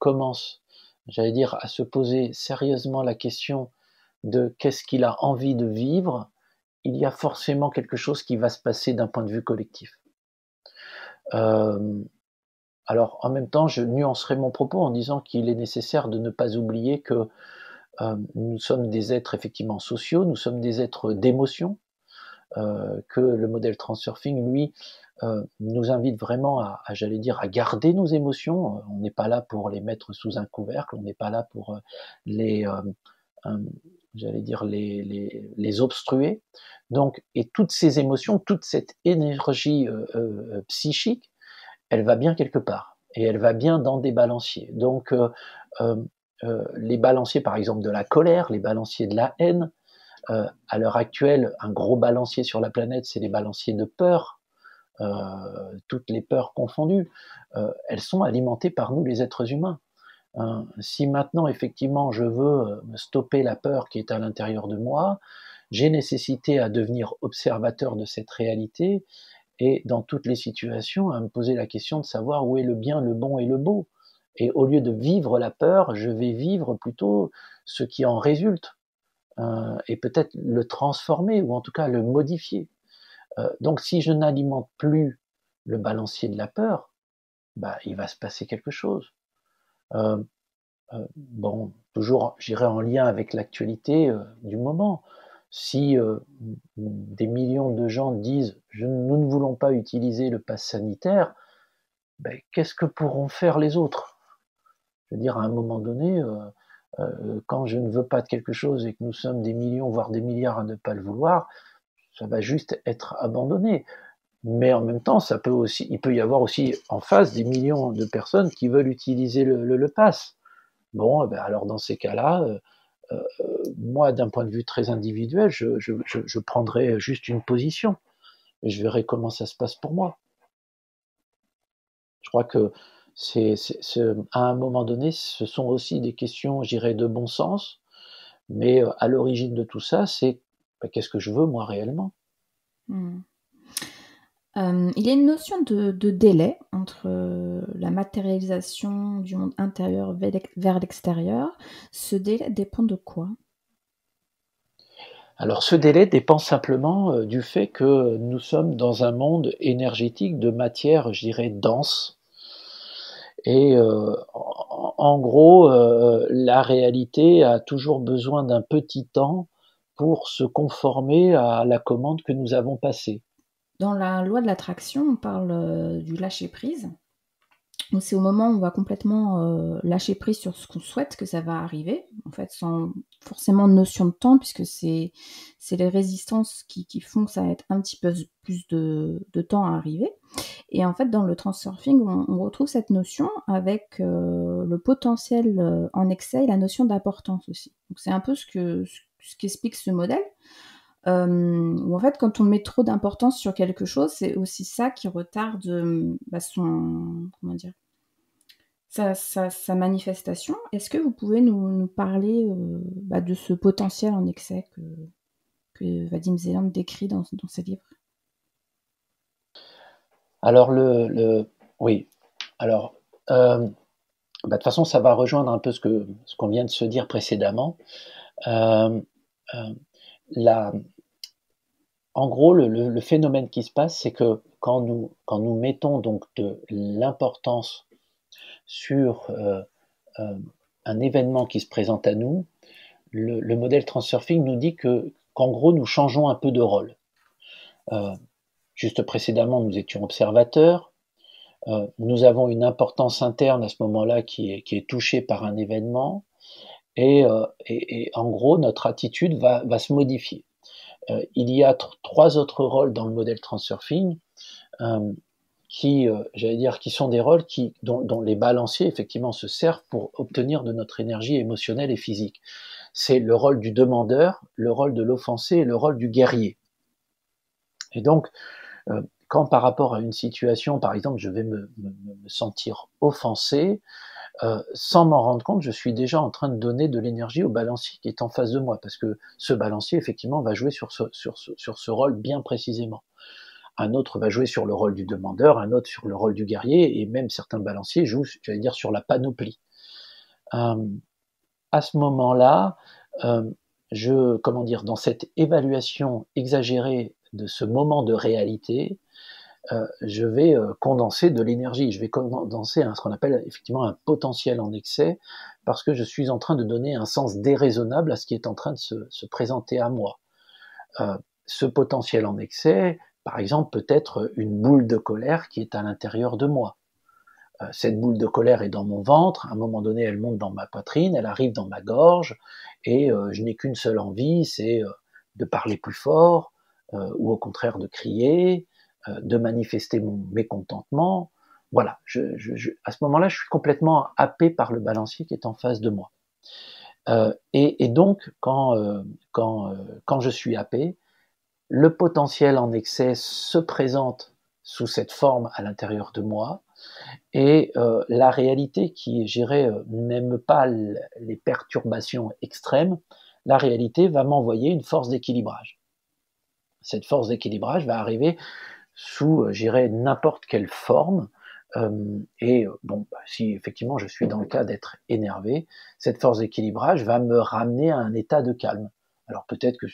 commence, j'allais dire, à se poser sérieusement la question de qu'est-ce qu'il a envie de vivre, il y a forcément quelque chose qui va se passer d'un point de vue collectif. Alors en même temps, je nuancerai mon propos en disant qu'il est nécessaire de ne pas oublier que nous sommes des êtres effectivement sociaux, nous sommes des êtres d'émotion. Que le modèle Transurfing, lui, nous invite vraiment à j'allais dire, à garder nos émotions. On n'est pas là pour les mettre sous un couvercle, on n'est pas là pour les obstruer. Donc, et toutes ces émotions, toute cette énergie psychique, elle va bien quelque part, et elle va bien dans des balanciers. Donc, les balanciers, par exemple, de la colère, les balanciers de la haine. À l'heure actuelle, un gros balancier sur la planète, c'est les balanciers de peur, toutes les peurs confondues, elles sont alimentées par nous, les êtres humains. Si maintenant, effectivement, je veux stopper la peur qui est à l'intérieur de moi, j'ai nécessité à devenir observateur de cette réalité et dans toutes les situations, à me poser la question de savoir où est le bien, le bon et le beau. Et au lieu de vivre la peur, je vais vivre plutôt ce qui en résulte. Et peut-être le transformer ou en tout cas le modifier. Donc si je n'alimente plus le balancier de la peur, bah, il va se passer quelque chose. Bon, toujours j'irai en lien avec l'actualité du moment. Si des millions de gens disent « nous ne voulons pas utiliser le pass sanitaire », bah, qu'est-ce que pourront faire les autres? Je veux dire, à un moment donné... quand je ne veux pas de quelque chose et que nous sommes des millions, voire des milliards à ne pas le vouloir, ça va juste être abandonné. Mais en même temps, ça peut aussi, il peut y avoir aussi en face des millions de personnes qui veulent utiliser le pass. Bon, ben alors dans ces cas-là, moi, d'un point de vue très individuel, je prendrai juste une position. Et je verrai comment ça se passe pour moi. Je crois que à un moment donné, ce sont aussi des questions, j'irais, de bon sens, mais à l'origine de tout ça, c'est ben, qu'est-ce que je veux moi réellement. Il y a une notion de délai entre la matérialisation du monde intérieur vers l'extérieur. Ce délai dépend de quoi? Alors ce délai dépend simplement du fait que nous sommes dans un monde énergétique de matière, je dirais, dense. Et en gros, la réalité a toujours besoin d'un petit temps pour se conformer à la commande que nous avons passée. Dans la loi de l'attraction, on parle du lâcher-prise. C'est au moment où on va complètement lâcher prise sur ce qu'on souhaite que ça va arriver, en fait, sans forcément notion de temps, puisque c'est les résistances qui font que ça va être un petit peu plus de temps à arriver. Et en fait, dans le transurfing, on retrouve cette notion avec le potentiel en excès et la notion d'importance aussi. Donc c'est un peu ce qu'explique ce modèle. Où en fait, quand on met trop d'importance sur quelque chose, c'est aussi ça qui retarde sa manifestation. Est-ce que vous pouvez nous parler de ce potentiel en excès que Vadim Zeland décrit dans ses livres? Alors, oui. Alors, de toute façon, ça va rejoindre un peu ce qu'on vient de se dire précédemment. En gros, le phénomène qui se passe, c'est que quand nous mettons donc de l'importance sur un événement qui se présente à nous, le modèle Transurfing nous dit qu'en gros, nous changeons un peu de rôle. Juste précédemment, nous étions observateurs. Nous avons une importance interne à ce moment-là qui est touchée par un événement. Et en gros, notre attitude va se modifier. Il y a trois autres rôles dans le modèle Transurfing qui sont des rôles dont les balanciers effectivement se servent pour obtenir de notre énergie émotionnelle et physique. C'est le rôle du demandeur, le rôle de l'offensé et le rôle du guerrier. Et donc, quand par rapport à une situation, par exemple, je vais me sentir offensé, sans m'en rendre compte, je suis déjà en train de donner de l'énergie au balancier qui est en face de moi, parce que ce balancier, effectivement, va jouer sur ce rôle bien précisément. Un autre va jouer sur le rôle du demandeur, un autre sur le rôle du guerrier, et même certains balanciers jouent, sur la panoplie. À ce moment-là, dans cette évaluation exagérée de ce moment de réalité, je vais condenser de l'énergie, je vais condenser ce qu'on appelle effectivement un potentiel en excès, parce que je suis en train de donner un sens déraisonnable à ce qui est en train de se présenter à moi. Ce potentiel en excès, par exemple, peut être une boule de colère qui est à l'intérieur de moi. Cette boule de colère est dans mon ventre, à un moment donné elle monte dans ma poitrine, elle arrive dans ma gorge, et je n'ai qu'une seule envie, c'est de parler plus fort, ou au contraire de crier, de manifester mon mécontentement. Voilà, à ce moment-là, je suis complètement happé par le balancier qui est en face de moi. Et donc, quand je suis happé, le potentiel en excès se présente sous cette forme à l'intérieur de moi, et la réalité qui, n'aime pas les perturbations extrêmes, la réalité va m'envoyer une force d'équilibrage. Cette force d'équilibrage va arriver sous, n'importe quelle forme. Si effectivement je suis dans le cas d'être énervé, cette force d'équilibrage va me ramener à un état de calme. Alors peut-être que,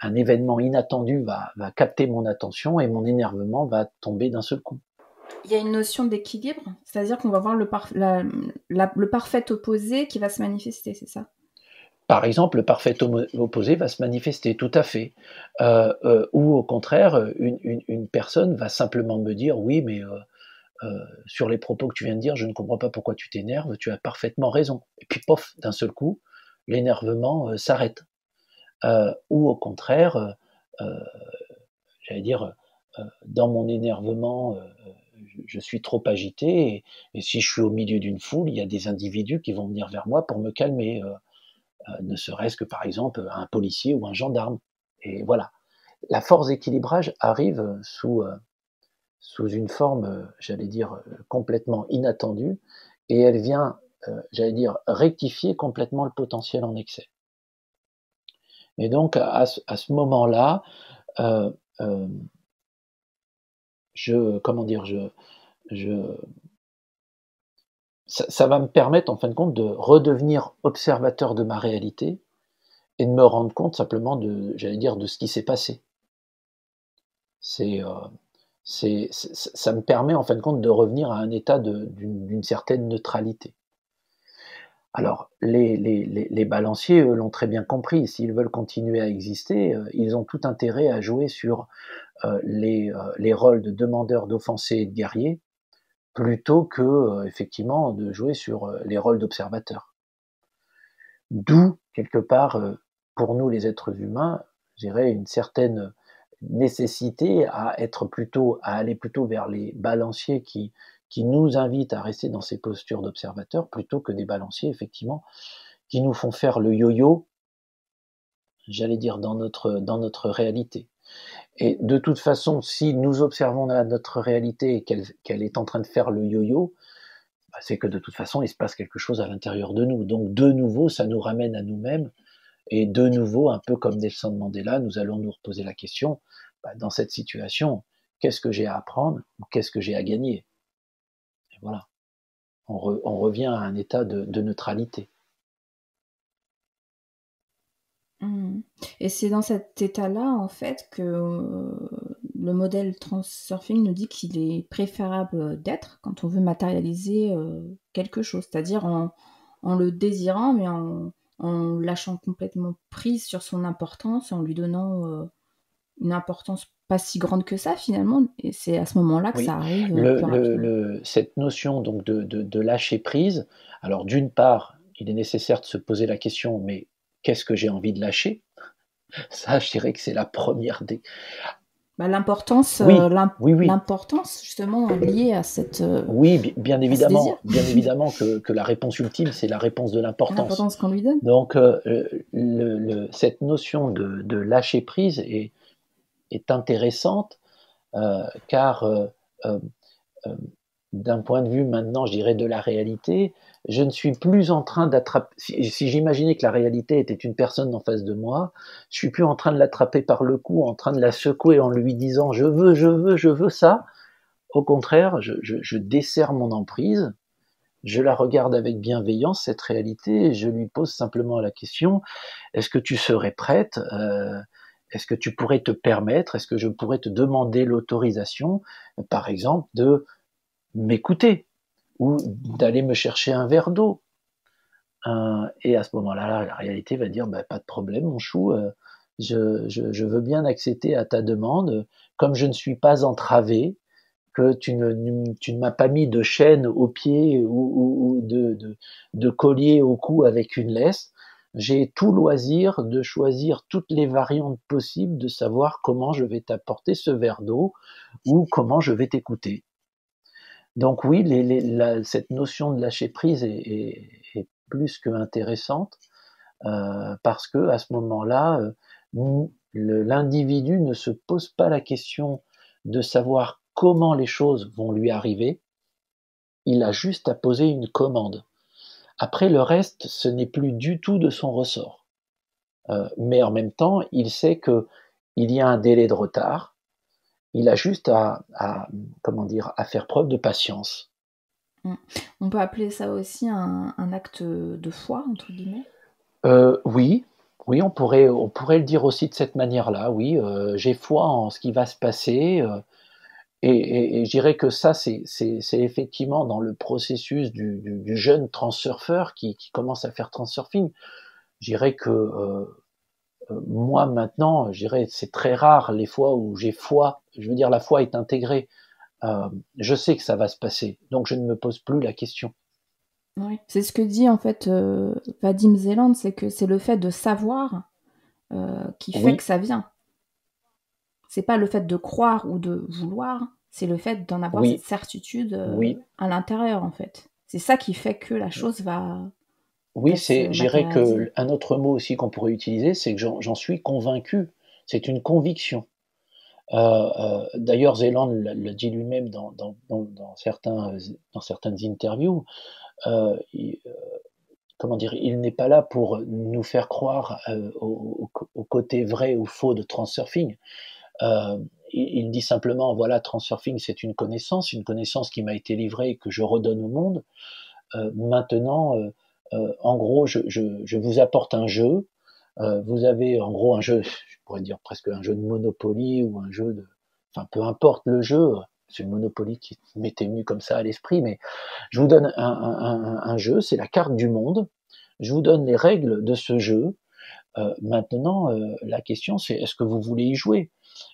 un événement inattendu va capter mon attention et mon énervement va tomber d'un seul coup. Il y a une notion d'équilibre, c'est-à-dire qu'on va voir le parfait opposé qui va se manifester, c'est ça ? Par exemple, le parfait opposé va se manifester, tout à fait. Ou au contraire, une personne va simplement me dire « Oui, mais sur les propos que tu viens de dire, je ne comprends pas pourquoi tu t'énerves, tu as parfaitement raison. » Et puis, pof, d'un seul coup, l'énervement s'arrête. Ou au contraire, dans mon énervement, je suis trop agité, et si je suis au milieu d'une foule, il y a des individus qui vont venir vers moi pour me calmer. Ne serait-ce que par exemple un policier ou un gendarme. Et voilà, la force d'équilibrage arrive sous une forme, complètement inattendue, et elle vient, rectifier complètement le potentiel en excès. Et donc à ce moment-là, ça va me permettre, en fin de compte, de redevenir observateur de ma réalité et de me rendre compte simplement de ce qui s'est passé. Ça me permet, en fin de compte, de revenir à un état d'une certaine neutralité. Alors, les balanciers, eux, l'ont très bien compris. S'ils veulent continuer à exister, ils ont tout intérêt à jouer sur les rôles de demandeurs, d'offensés et de guerriers, plutôt que, effectivement, de jouer sur les rôles d'observateurs. D'où, quelque part, pour nous les êtres humains, une certaine nécessité à aller plutôt vers les balanciers qui nous invitent à rester dans ces postures d'observateurs, plutôt que des balanciers, effectivement, qui nous font faire le yo-yo, dans notre réalité. Et de toute façon, si nous observons notre réalité et qu'elle est en train de faire le yo-yo, c'est que de toute façon, il se passe quelque chose à l'intérieur de nous. Donc de nouveau, ça nous ramène à nous-mêmes. Et de nouveau, un peu comme Nelson Mandela, nous allons nous reposer la question, dans cette situation, qu'est-ce que j'ai à apprendre ou qu'est-ce que j'ai à gagner ? Et voilà, on revient à un état de neutralité. Et c'est dans cet état-là, en fait, que le modèle Transurfing nous dit qu'il est préférable d'être quand on veut matérialiser quelque chose, c'est-à-dire en le désirant, mais en lâchant complètement prise sur son importance, en lui donnant une importance pas si grande que ça finalement, et c'est à ce moment-là que ça arrive. Cette notion donc de lâcher prise, alors d'une part, il est nécessaire de se poser la question, mais qu'est-ce que j'ai envie de lâcher? Ça, je dirais que c'est la première des... Bah, l'importance, l'importance justement liée à cette... oui, bien évidemment, que la réponse ultime, c'est la réponse de l'importance. L'importance qu'on lui donne. Donc, cette notion de lâcher prise est intéressante, car d'un point de vue maintenant, je dirais, de la réalité, je ne suis plus en train d'attraper... Si j'imaginais que la réalité était une personne en face de moi, je suis plus en train de l'attraper par le cou, en train de la secouer en lui disant « je veux ça ». Au contraire, je desserre mon emprise, je la regarde avec bienveillance, cette réalité, et je lui pose simplement la question « Est-ce que tu serais prête Est-ce que tu pourrais te permettre? Est-ce que je pourrais te demander l'autorisation, par exemple, de m'écouter ? Ou d'aller me chercher un verre d'eau. » Et à ce moment-là, la réalité va dire, bah, pas de problème, mon chou, je veux bien accepter à ta demande, comme je ne suis pas entravé, que tu ne m'as pas mis de chaîne au pied ou de collier au cou avec une laisse, j'ai tout loisir de choisir toutes les variantes possibles de savoir comment je vais t'apporter ce verre d'eau ou comment je vais t'écouter. Donc oui, cette notion de lâcher prise est plus que intéressante, parce que à ce moment-là, l'individu ne se pose pas la question de savoir comment les choses vont lui arriver, il a juste à poser une commande. Après, le reste, ce n'est plus du tout de son ressort. Mais en même temps, il sait que il y a un délai de retard, il a juste à faire preuve de patience. On peut appeler ça aussi un acte de foi, entre guillemets ? Oui, on pourrait le dire aussi de cette manière-là, oui. J'ai foi en ce qui va se passer, et je dirais que ça, c'est effectivement dans le processus du jeune transurfeur qui commence à faire transurfing. Je dirais que moi maintenant, je dirais, c'est très rare les fois où j'ai foi, je veux dire la foi est intégrée, je sais que ça va se passer, donc je ne me pose plus la question. Oui, c'est ce que dit en fait Vadim Zeland, c'est que c'est le fait de savoir qui fait que ça vient. C'est pas le fait de croire ou de vouloir, c'est le fait d'en avoir cette certitude à l'intérieur en fait. C'est ça qui fait que la chose va... Oui, je dirais qu'un autre mot aussi qu'on pourrait utiliser, c'est que j'en suis convaincu. C'est une conviction. D'ailleurs, Zeland le dit lui-même dans certaines interviews. Il n'est pas là pour nous faire croire au côté vrai ou faux de transurfing. Il dit simplement, voilà, transurfing, c'est une connaissance qui m'a été livrée et que je redonne au monde. Maintenant... en gros, je vous apporte un jeu, vous avez en gros un jeu, je pourrais dire presque un jeu de Monopoly ou un jeu de... Enfin, peu importe le jeu, c'est le Monopoly qui m'était venu comme ça à l'esprit, mais je vous donne un jeu, c'est la carte du monde, je vous donne les règles de ce jeu, maintenant la question c'est est-ce que vous voulez y jouer?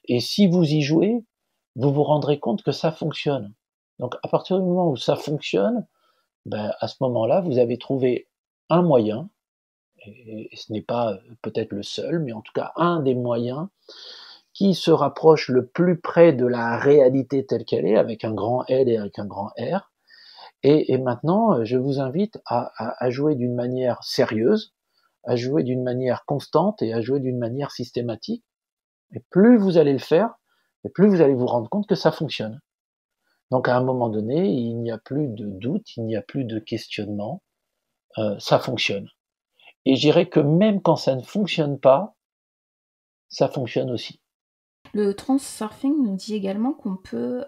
Et si vous y jouez, vous vous rendrez compte que ça fonctionne. Donc à partir du moment où ça fonctionne, ben, à ce moment-là, vous avez trouvé un moyen, et ce n'est pas peut-être le seul, mais en tout cas un des moyens qui se rapproche le plus près de la réalité telle qu'elle est, avec un grand L et avec un grand R. Et maintenant, je vous invite à jouer d'une manière sérieuse, à jouer d'une manière constante et à jouer d'une manière systématique. Et plus vous allez le faire, et plus vous allez vous rendre compte que ça fonctionne. Donc à un moment donné, il n'y a plus de doute, il n'y a plus de questionnement, ça fonctionne. Et je dirais que même quand ça ne fonctionne pas, ça fonctionne aussi. Le transurfing nous dit également qu'on peut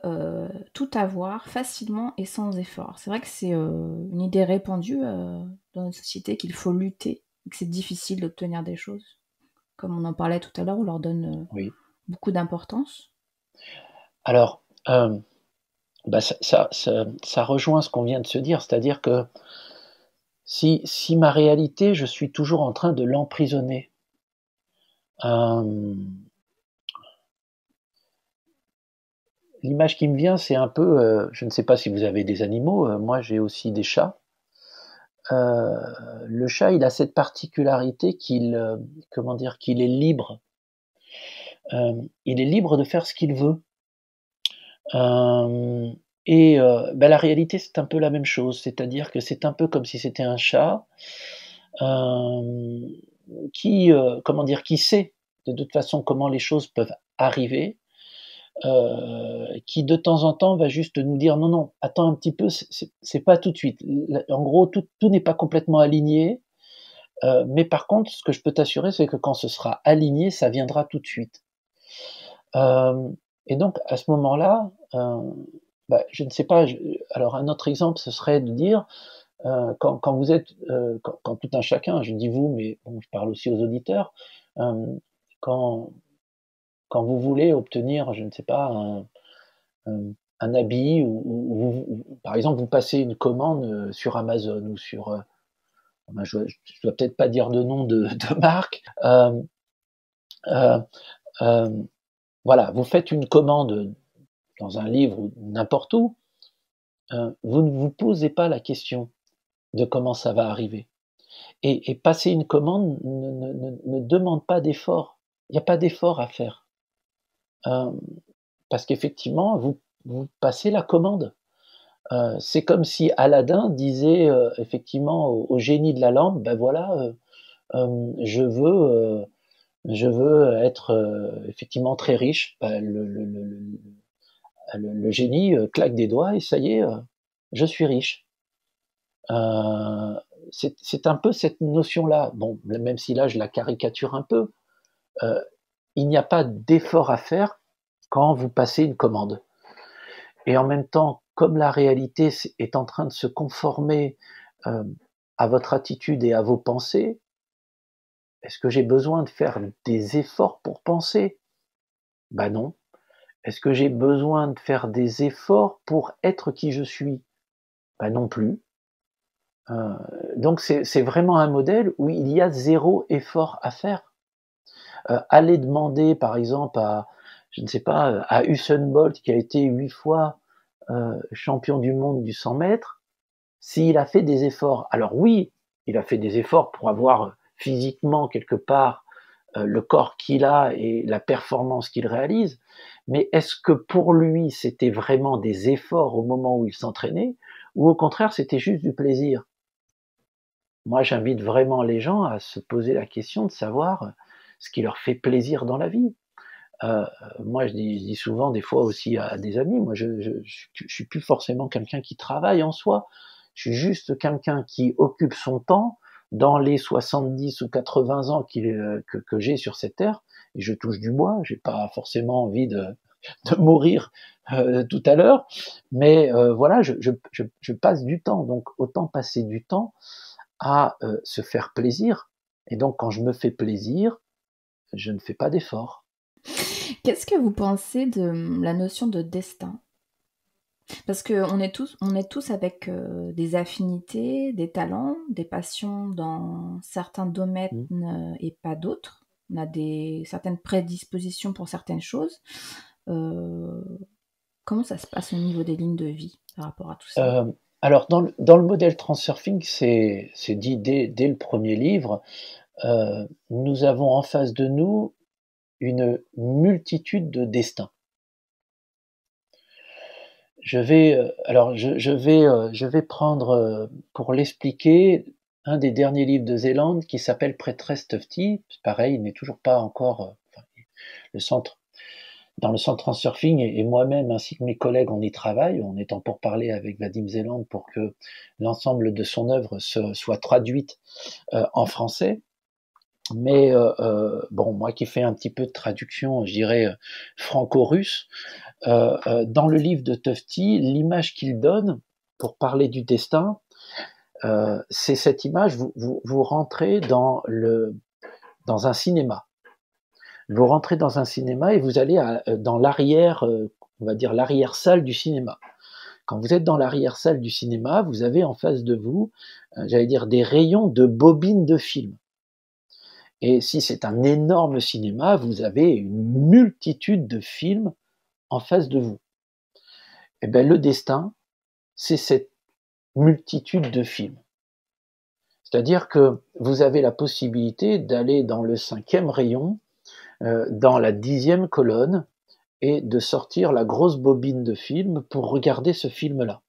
tout avoir facilement et sans effort. C'est vrai que c'est une idée répandue dans notre société qu'il faut lutter, que c'est difficile d'obtenir des choses. Comme on en parlait tout à l'heure, on leur donne beaucoup d'importance. Alors, ça rejoint ce qu'on vient de se dire, c'est-à-dire que si ma réalité, je suis toujours en train de l'emprisonner, l'image qui me vient, c'est un peu, je ne sais pas si vous avez des animaux, moi j'ai aussi des chats. Le chat, il a cette particularité qu'il est libre. Il est libre de faire ce qu'il veut. La réalité, c'est un peu la même chose, c'est-à-dire que c'est un peu comme si c'était un chat qui sait de toute façon comment les choses peuvent arriver, qui de temps en temps va juste nous dire non, attends un petit peu, c'est pas tout de suite. En gros, tout n'est pas complètement aligné, mais par contre, ce que je peux t'assurer, c'est que quand ce sera aligné, ça viendra tout de suite. Et donc, à ce moment-là, je ne sais pas. Alors, un autre exemple, ce serait de dire, quand vous êtes, quand tout un chacun, je dis vous, mais bon, je parle aussi aux auditeurs, quand vous voulez obtenir, je ne sais pas, un habit, ou par exemple, vous passez une commande sur Amazon ou sur, je ne dois peut-être pas dire de nom de marque. Voilà, vous faites une commande dans un livre ou n'importe où, vous ne vous posez pas la question de comment ça va arriver. Et passer une commande ne demande pas d'effort. Il n'y a pas d'effort à faire. Parce qu'effectivement, vous passez la commande. C'est comme si Aladdin disait effectivement au génie de la lampe, je veux être effectivement très riche. Le génie claque des doigts et ça y est, je suis riche. C'est un peu cette notion-là. Bon, même si là je la caricature un peu, il n'y a pas d'effort à faire quand vous passez une commande. Et en même temps, comme la réalité est en train de se conformer à votre attitude et à vos pensées, est-ce que j'ai besoin de faire des efforts pour penser? Ben non. Est-ce que j'ai besoin de faire des efforts pour être qui je suis? Ben non plus. Donc c'est vraiment un modèle où il y a zéro effort à faire. Allez demander par exemple à Usain Bolt qui a été 8 fois champion du monde du 100 mètres, s'il a fait des efforts. Alors oui, il a fait des efforts pour avoir physiquement quelque part le corps qu'il a et la performance qu'il réalise, mais est-ce que pour lui c'était vraiment des efforts au moment où il s'entraînait, ou au contraire c'était juste du plaisir? Moi j'invite vraiment les gens à se poser la question de savoir ce qui leur fait plaisir dans la vie. Moi je dis souvent des fois aussi à des amis, moi je suis plus forcément quelqu'un qui travaille en soi, je suis juste quelqu'un qui occupe son temps dans les 70 ou 80 ans que j'ai sur cette terre, et je touche du bois, j'ai pas forcément envie de mourir tout à l'heure, mais voilà, je passe du temps, donc autant passer du temps à se faire plaisir, et donc quand je me fais plaisir, je ne fais pas d'effort. Qu'est-ce que vous pensez de la notion de destin ? Parce qu'on est tous avec des affinités, des talents, des passions dans certains domaines et pas d'autres. On a certaines prédispositions pour certaines choses. Comment ça se passe au niveau des lignes de vie par rapport à tout ça? Alors, dans le modèle Transurfing, c'est dit dès le premier livre, nous avons en face de nous une multitude de destins. Je vais prendre pour l'expliquer un des derniers livres de Zélande qui s'appelle Prêtresse Tufti. Pareil, il n'est toujours pas encore dans le centre Transurfing, et moi-même ainsi que mes collègues, on y travaille. On est en pourparlers avec Vadim Zeland pour que l'ensemble de son œuvre soit traduite en français. Mais moi qui fais un petit peu de traduction, je dirais franco-russe, dans le livre de Tufti, l'image qu'il donne pour parler du destin, c'est cette image, vous rentrez dans un cinéma. Vous rentrez dans un cinéma et vous allez dans l'arrière, on va dire l'arrière-salle du cinéma. Quand vous êtes dans l'arrière-salle du cinéma, vous avez en face de vous, j'allais dire, des rayons de bobines de films. Et si c'est un énorme cinéma, vous avez une multitude de films en face de vous. Et bien, le destin, c'est cette multitude de films. C'est-à-dire que vous avez la possibilité d'aller dans le 5e rayon, dans la 10e colonne, et de sortir la grosse bobine de film pour regarder ce film-là.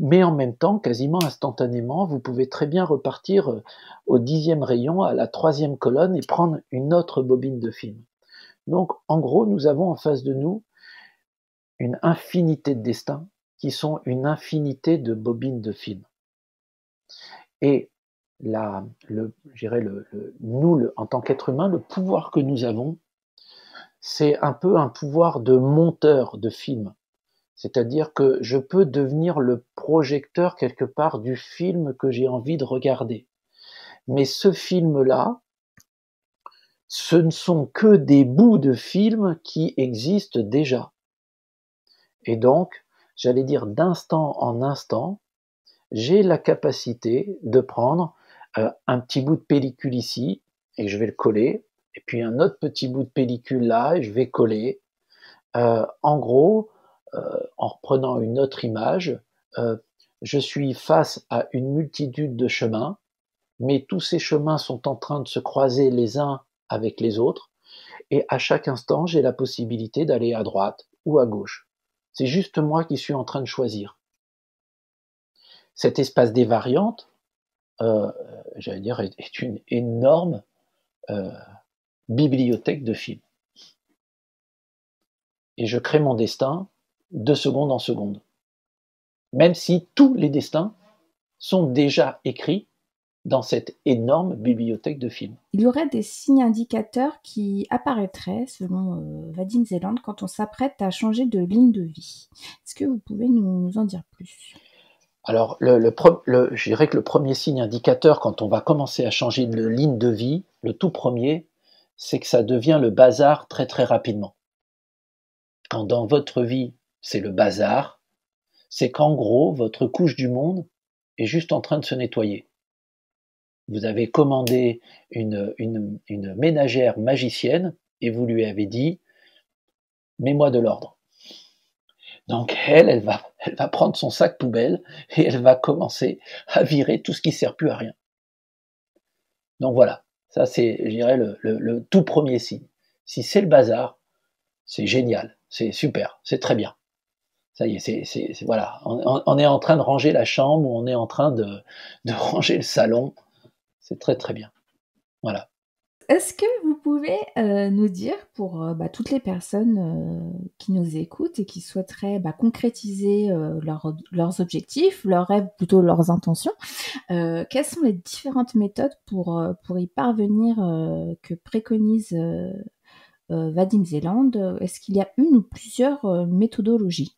Mais en même temps, quasiment instantanément, vous pouvez très bien repartir au 10e rayon, à la 3e colonne, et prendre une autre bobine de film. Donc, en gros, nous avons en face de nous une infinité de destins qui sont une infinité de bobines de film. Et là, nous, en tant qu'être humain, le pouvoir que nous avons, c'est un peu un pouvoir de monteur de film. C'est-à-dire que je peux devenir le projecteur quelque part du film que j'ai envie de regarder. Mais ce film-là, ce ne sont que des bouts de films qui existent déjà. Et donc, j'allais dire d'instant en instant, j'ai la capacité de prendre un petit bout de pellicule ici, et je vais le coller, et puis un autre petit bout de pellicule là, et je vais coller. En gros, en reprenant une autre image, je suis face à une multitude de chemins, mais tous ces chemins sont en train de se croiser les uns avec les autres, et à chaque instant, j'ai la possibilité d'aller à droite ou à gauche. C'est juste moi qui suis en train de choisir. Cet espace des variantes, j'allais dire, est une énorme bibliothèque de films. Et je crée mon destin de seconde en seconde. Même si tous les destins sont déjà écrits dans cette énorme bibliothèque de films. Il y aurait des signes indicateurs qui apparaîtraient, selon Vadim Zeland, quand on s'apprête à changer de ligne de vie. Est-ce que vous pouvez nous en dire plus? Alors, je dirais que le premier signe indicateur, quand on va commencer à changer de ligne de vie, le tout premier, c'est que ça devient le bazar très très rapidement. Quand dans votre vie, c'est le bazar, c'est qu'en gros, votre couche du monde est juste en train de se nettoyer. Vous avez commandé une ménagère magicienne et vous lui avez dit « mets-moi de l'ordre ». Donc elle va prendre son sac poubelle et elle va commencer à virer tout ce qui ne sert plus à rien. Donc voilà, ça c'est, je dirais, le tout premier signe. Si c'est le bazar, c'est génial, c'est super, c'est très bien. Ça y est, voilà, on est en train de ranger la chambre, on est en train de ranger le salon. C'est très très bien. Voilà. Est-ce que vous pouvez nous dire, pour toutes les personnes qui nous écoutent et qui souhaiteraient concrétiser leurs objectifs, leurs rêves, plutôt leurs intentions, quelles sont les différentes méthodes pour y parvenir que préconise Vadim Zeland? Est-ce qu'il y a une ou plusieurs méthodologies?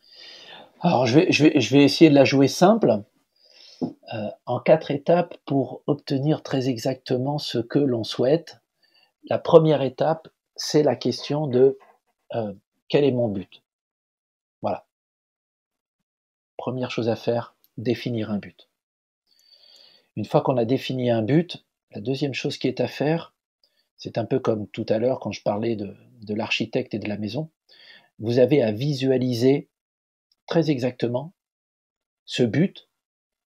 Alors je vais essayer de la jouer simple. En 4 étapes pour obtenir très exactement ce que l'on souhaite. La première étape, c'est la question de quel est mon but. Voilà. Première chose à faire, définir un but. Une fois qu'on a défini un but, la deuxième chose qui est à faire, c'est un peu comme tout à l'heure quand je parlais de l'architecte et de la maison, vous avez à visualiser très exactement ce but.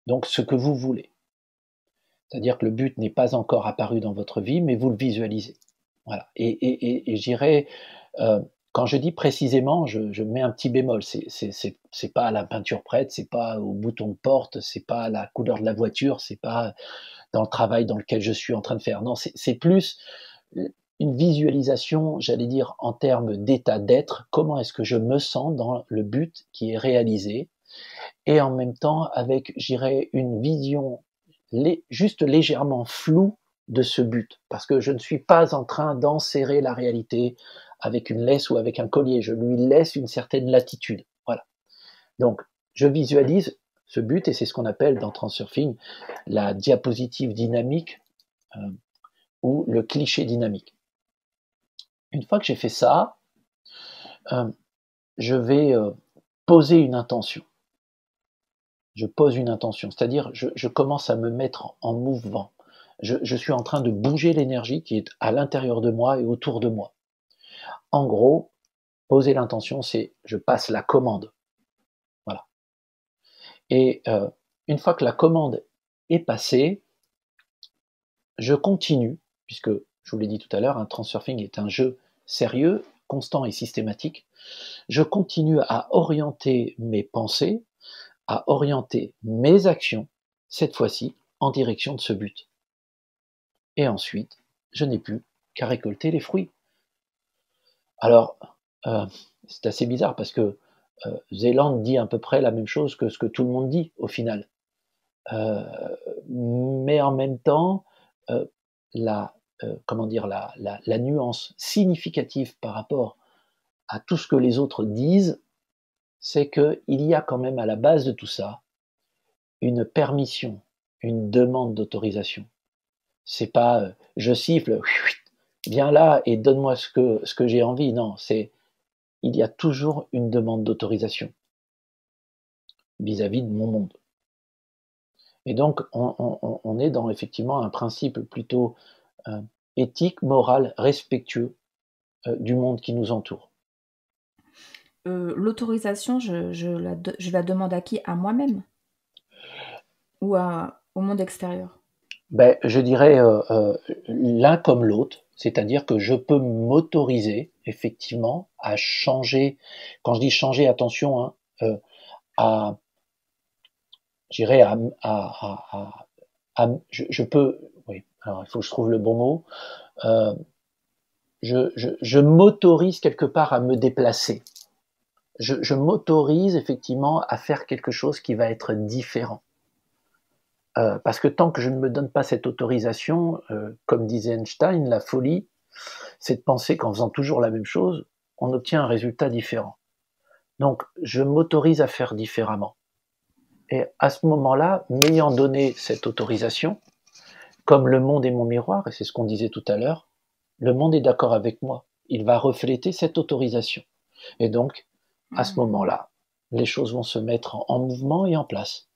Donc, ce que vous voulez. C'est-à-dire que le but n'est pas encore apparu dans votre vie, mais vous le visualisez. Voilà. Et j'irai, quand je dis précisément, je mets un petit bémol. C'est pas à la peinture prête, c'est pas au bouton de porte, c'est pas à la couleur de la voiture, c'est pas dans le travail dans lequel je suis en train de faire. Non, c'est plus une visualisation, j'allais dire, en termes d'état d'être. Comment est-ce que je me sens dans le but qui est réalisé? Et en même temps avec, j'irais, une vision juste légèrement floue de ce but, parce que je ne suis pas en train d'enserrer la réalité avec une laisse ou avec un collier, je lui laisse une certaine latitude. Voilà. Donc, je visualise ce but, et c'est ce qu'on appelle dans Transurfing la diapositive dynamique ou le cliché dynamique. Une fois que j'ai fait ça, je vais poser une intention. Je pose une intention, c'est-à-dire je commence à me mettre en mouvement. Je suis en train de bouger l'énergie qui est à l'intérieur de moi et autour de moi. En gros, poser l'intention, c'est je passe la commande. Voilà. Et une fois que la commande est passée, je continue, puisque je vous l'ai dit tout à l'heure, un transurfing est un jeu sérieux, constant et systématique. Je continue à orienter mes pensées, à orienter mes actions, cette fois-ci en direction de ce but. Et ensuite, je n'ai plus qu'à récolter les fruits. Alors, c'est assez bizarre parce que Zeland dit à peu près la même chose que ce que tout le monde dit au final. Mais en même temps, la nuance significative par rapport à tout ce que les autres disent, c'est qu'il y a quand même à la base de tout ça une permission, une demande d'autorisation. C'est pas je siffle, viens là et donne-moi ce que j'ai envie. Non, c'est il y a toujours une demande d'autorisation vis-à-vis de mon monde. Et donc on est dans effectivement un principe plutôt éthique, moral, respectueux du monde qui nous entoure. L'autorisation, je la demande à qui? À moi-même ou au monde extérieur? Ben, je dirais l'un comme l'autre, c'est-à-dire que je peux m'autoriser effectivement à changer. Quand je dis changer, attention, hein, alors il faut que je trouve le bon mot. Je m'autorise quelque part à me déplacer. Je m'autorise effectivement à faire quelque chose qui va être différent. Parce que tant que je ne me donne pas cette autorisation, comme disait Einstein, la folie, c'est de penser qu'en faisant toujours la même chose, on obtient un résultat différent. Donc, je m'autorise à faire différemment. Et à ce moment-là, m'ayant donné cette autorisation, comme le monde est mon miroir, et c'est ce qu'on disait tout à l'heure, le monde est d'accord avec moi. Il va refléter cette autorisation. Et donc, à ce moment-là, les choses vont se mettre en mouvement et en place.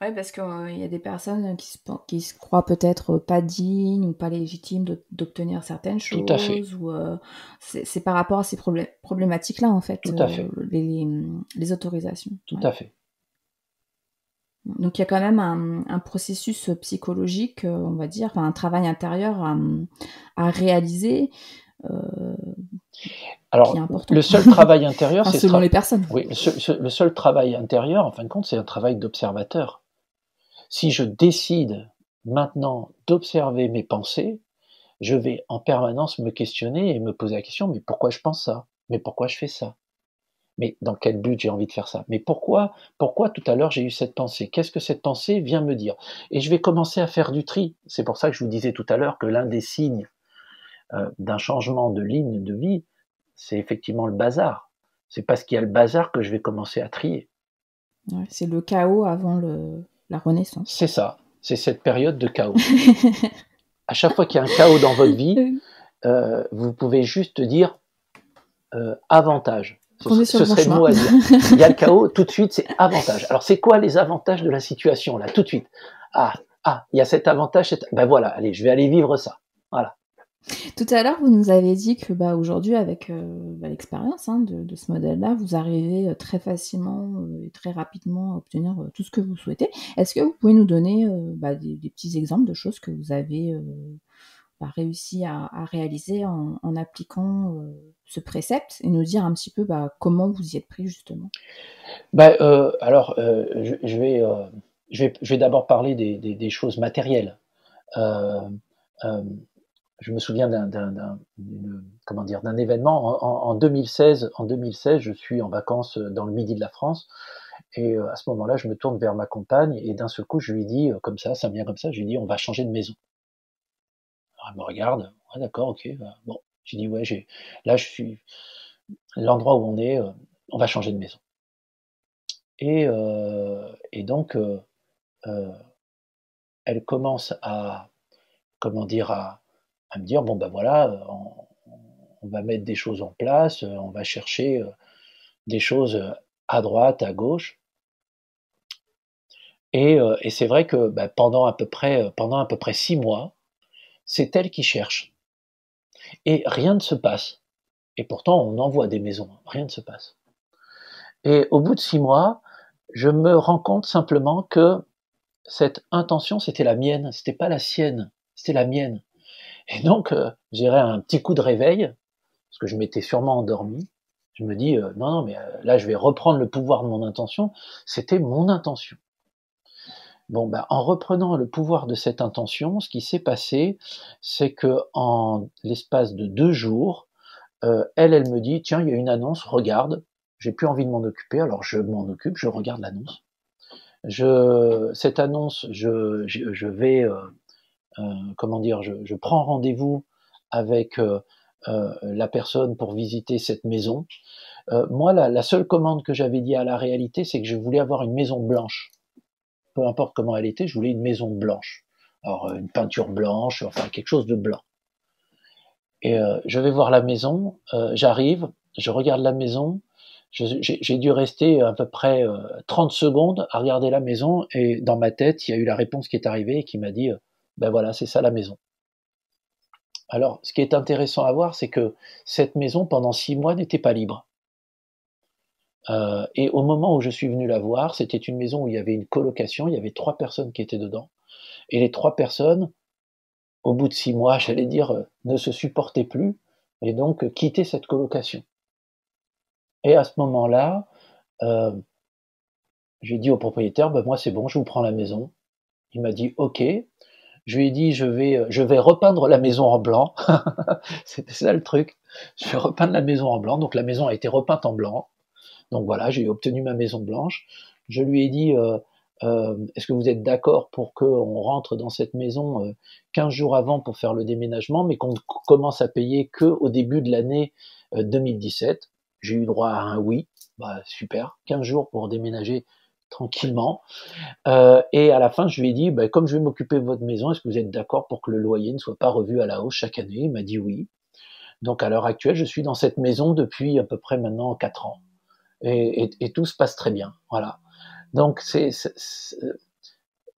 Oui, parce qu'il y a des personnes qui se croient peut-être pas dignes ou pas légitimes d'obtenir certaines choses. Tout à fait. Ou, c'est par rapport à ces problématiques-là, en fait, les autorisations. Tout à fait. Donc, il y a quand même un processus psychologique, on va dire, un travail intérieur à réaliser. Alors, le seul travail intérieur, enfin, c'est selon les personnes. Oui, le seul travail intérieur, en fin de compte, c'est un travail d'observateur. Si je décide maintenant d'observer mes pensées, je vais en permanence me questionner et me poser la question: mais pourquoi je pense ça? Mais pourquoi je fais ça? Mais dans quel but j'ai envie de faire ça? Mais pourquoi tout à l'heure j'ai eu cette pensée? Qu'est-ce que cette pensée vient me dire? Et je vais commencer à faire du tri. C'est pour ça que je vous disais tout à l'heure que l'un des signes d'un changement de ligne de vie, c'est effectivement le bazar. C'est parce qu'il y a le bazar que je vais commencer à trier. Ouais, c'est le chaos avant la renaissance. C'est ça, c'est cette période de chaos. À chaque fois qu'il y a un chaos dans votre vie, vous pouvez juste dire avantage. Ce serait le mot à dire. Il y a le chaos, tout de suite c'est avantage. Alors c'est quoi les avantages de la situation là, tout de suite? Ah, il y a cet avantage, ben voilà, allez, je vais aller vivre ça. Voilà. Tout à l'heure, vous nous avez dit que aujourd'hui, avec l'expérience de ce modèle-là, vous arrivez très facilement et très rapidement à obtenir tout ce que vous souhaitez. Est-ce que vous pouvez nous donner des petits exemples de choses que vous avez réussi à réaliser en appliquant ce précepte et nous dire un petit peu comment vous y êtes pris justement? Je vais d'abord parler des choses matérielles. Je me souviens d'un événement en 2016. En 2016, je suis en vacances dans le midi de la France et à ce moment-là, je me tourne vers ma compagne et d'un seul coup, je lui dis comme ça, ça me vient comme ça, je lui dis on va changer de maison. Alors elle me regarde, ouais d'accord, ok, bon, j'ai dit ouais, l'endroit où on est, on va changer de maison. Et donc, elle commence à à me dire, bon ben voilà, on va mettre des choses en place, on va chercher des choses à droite, à gauche. Et c'est vrai que ben, pendant à peu près 6 mois, c'est elle qui cherche. Et rien ne se passe. Et pourtant, on envoie des maisons, rien ne se passe. Et au bout de 6 mois, je me rends compte simplement que cette intention, c'était la mienne, c'était pas la sienne, c'était la mienne. Et donc, je dirais un petit coup de réveil, parce que je m'étais sûrement endormi, je me dis, non, mais là, je vais reprendre le pouvoir de mon intention, c'était mon intention. Bon, ben, en reprenant le pouvoir de cette intention, ce qui s'est passé, c'est que en l'espace de 2 jours, elle me dit, tiens, il y a une annonce, regarde, j'ai plus envie de m'en occuper, alors je m'en occupe, je regarde l'annonce. Cette annonce, je prends rendez-vous avec la personne pour visiter cette maison. Moi, la seule commande que j'avais dit à la réalité, c'est que je voulais avoir une maison blanche. Peu importe comment elle était, je voulais une maison blanche. Alors, une peinture blanche, enfin, quelque chose de blanc. Et je vais voir la maison, j'arrive, je regarde la maison, j'ai dû rester à peu près 30 secondes à regarder la maison, et dans ma tête, il y a eu la réponse qui est arrivée et qui m'a dit, ben voilà, c'est ça la maison. Alors, ce qui est intéressant à voir, c'est que cette maison, pendant 6 mois, n'était pas libre. Et au moment où je suis venu la voir, c'était une maison où il y avait une colocation, il y avait 3 personnes qui étaient dedans. Et les 3 personnes, au bout de 6 mois, j'allais dire, ne se supportaient plus, et donc quittaient cette colocation. Et à ce moment-là, j'ai dit au propriétaire, ben moi c'est bon, je vous prends la maison. Il m'a dit, ok. Je lui ai dit, je vais repeindre la maison en blanc. C'était ça le truc. Je vais repeindre la maison en blanc. Donc la maison a été repeinte en blanc. Donc voilà, j'ai obtenu ma maison blanche. Je lui ai dit, est-ce que vous êtes d'accord pour qu'on rentre dans cette maison 15 jours avant pour faire le déménagement, mais qu'on commence à payer qu'au début de l'année 2017 ? J'ai eu droit à un oui. Bah, super, 15 jours pour déménager tranquillement, et à la fin je lui ai dit, ben, comme je vais m'occuper de votre maison, est-ce que vous êtes d'accord pour que le loyer ne soit pas revu à la hausse chaque année? Il m'a dit oui. Donc à l'heure actuelle, je suis dans cette maison depuis à peu près maintenant 4 ans, et tout se passe très bien, voilà. Donc c'est...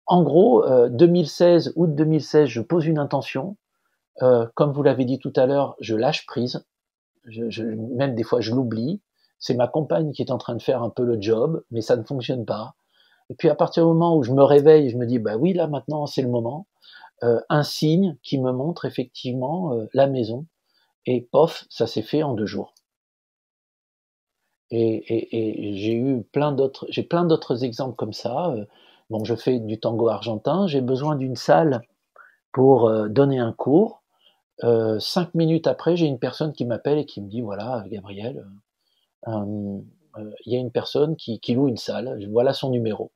en gros, 2016, août 2016, je pose une intention, comme vous l'avez dit tout à l'heure, je lâche prise, même des fois je l'oublie. C'est ma compagne qui est en train de faire un peu le job, mais ça ne fonctionne pas. Et puis à partir du moment où je me réveille, je me dis, bah oui, là maintenant c'est le moment, un signe qui me montre effectivement la maison, et pof, ça s'est fait en 2 jours. Et j'ai plein d'autres exemples comme ça. Bon, je fais du tango argentin, j'ai besoin d'une salle pour donner un cours. 5 minutes après, j'ai une personne qui m'appelle et qui me dit, voilà, Gabriel, y a une personne qui loue une salle, voilà son numéro.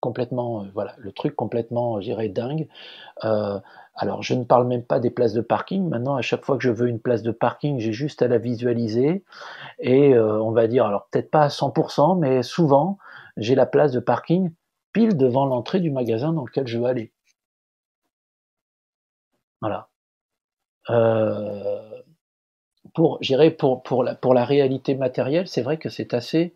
Complètement, voilà, le truc complètement, je dirais, dingue. Alors, je ne parle même pas des places de parking. Maintenant, à chaque fois que je veux une place de parking, j'ai juste à la visualiser. Et on va dire, alors peut-être pas à 100%, mais souvent, j'ai la place de parking pile devant l'entrée du magasin dans lequel je veux aller. Voilà. Pour la réalité matérielle, c'est vrai que c'est assez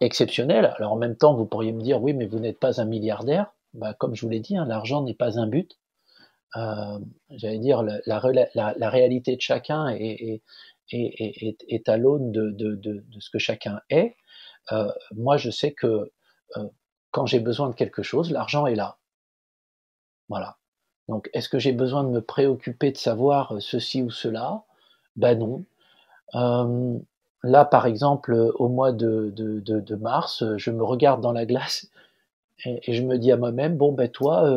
exceptionnel. Alors en même temps, vous pourriez me dire, oui, mais vous n'êtes pas un milliardaire. Bah, comme je vous l'ai dit, hein, l'argent n'est pas un but. J'allais dire, la réalité de chacun est à l'aune de ce que chacun est. Moi, je sais que quand j'ai besoin de quelque chose, l'argent est là. Voilà. Donc, est-ce que j'ai besoin de me préoccuper de savoir ceci ou cela ? Ben non. Là, par exemple, au mois de mars, je me regarde dans la glace et je me dis à moi-même, bon, ben toi,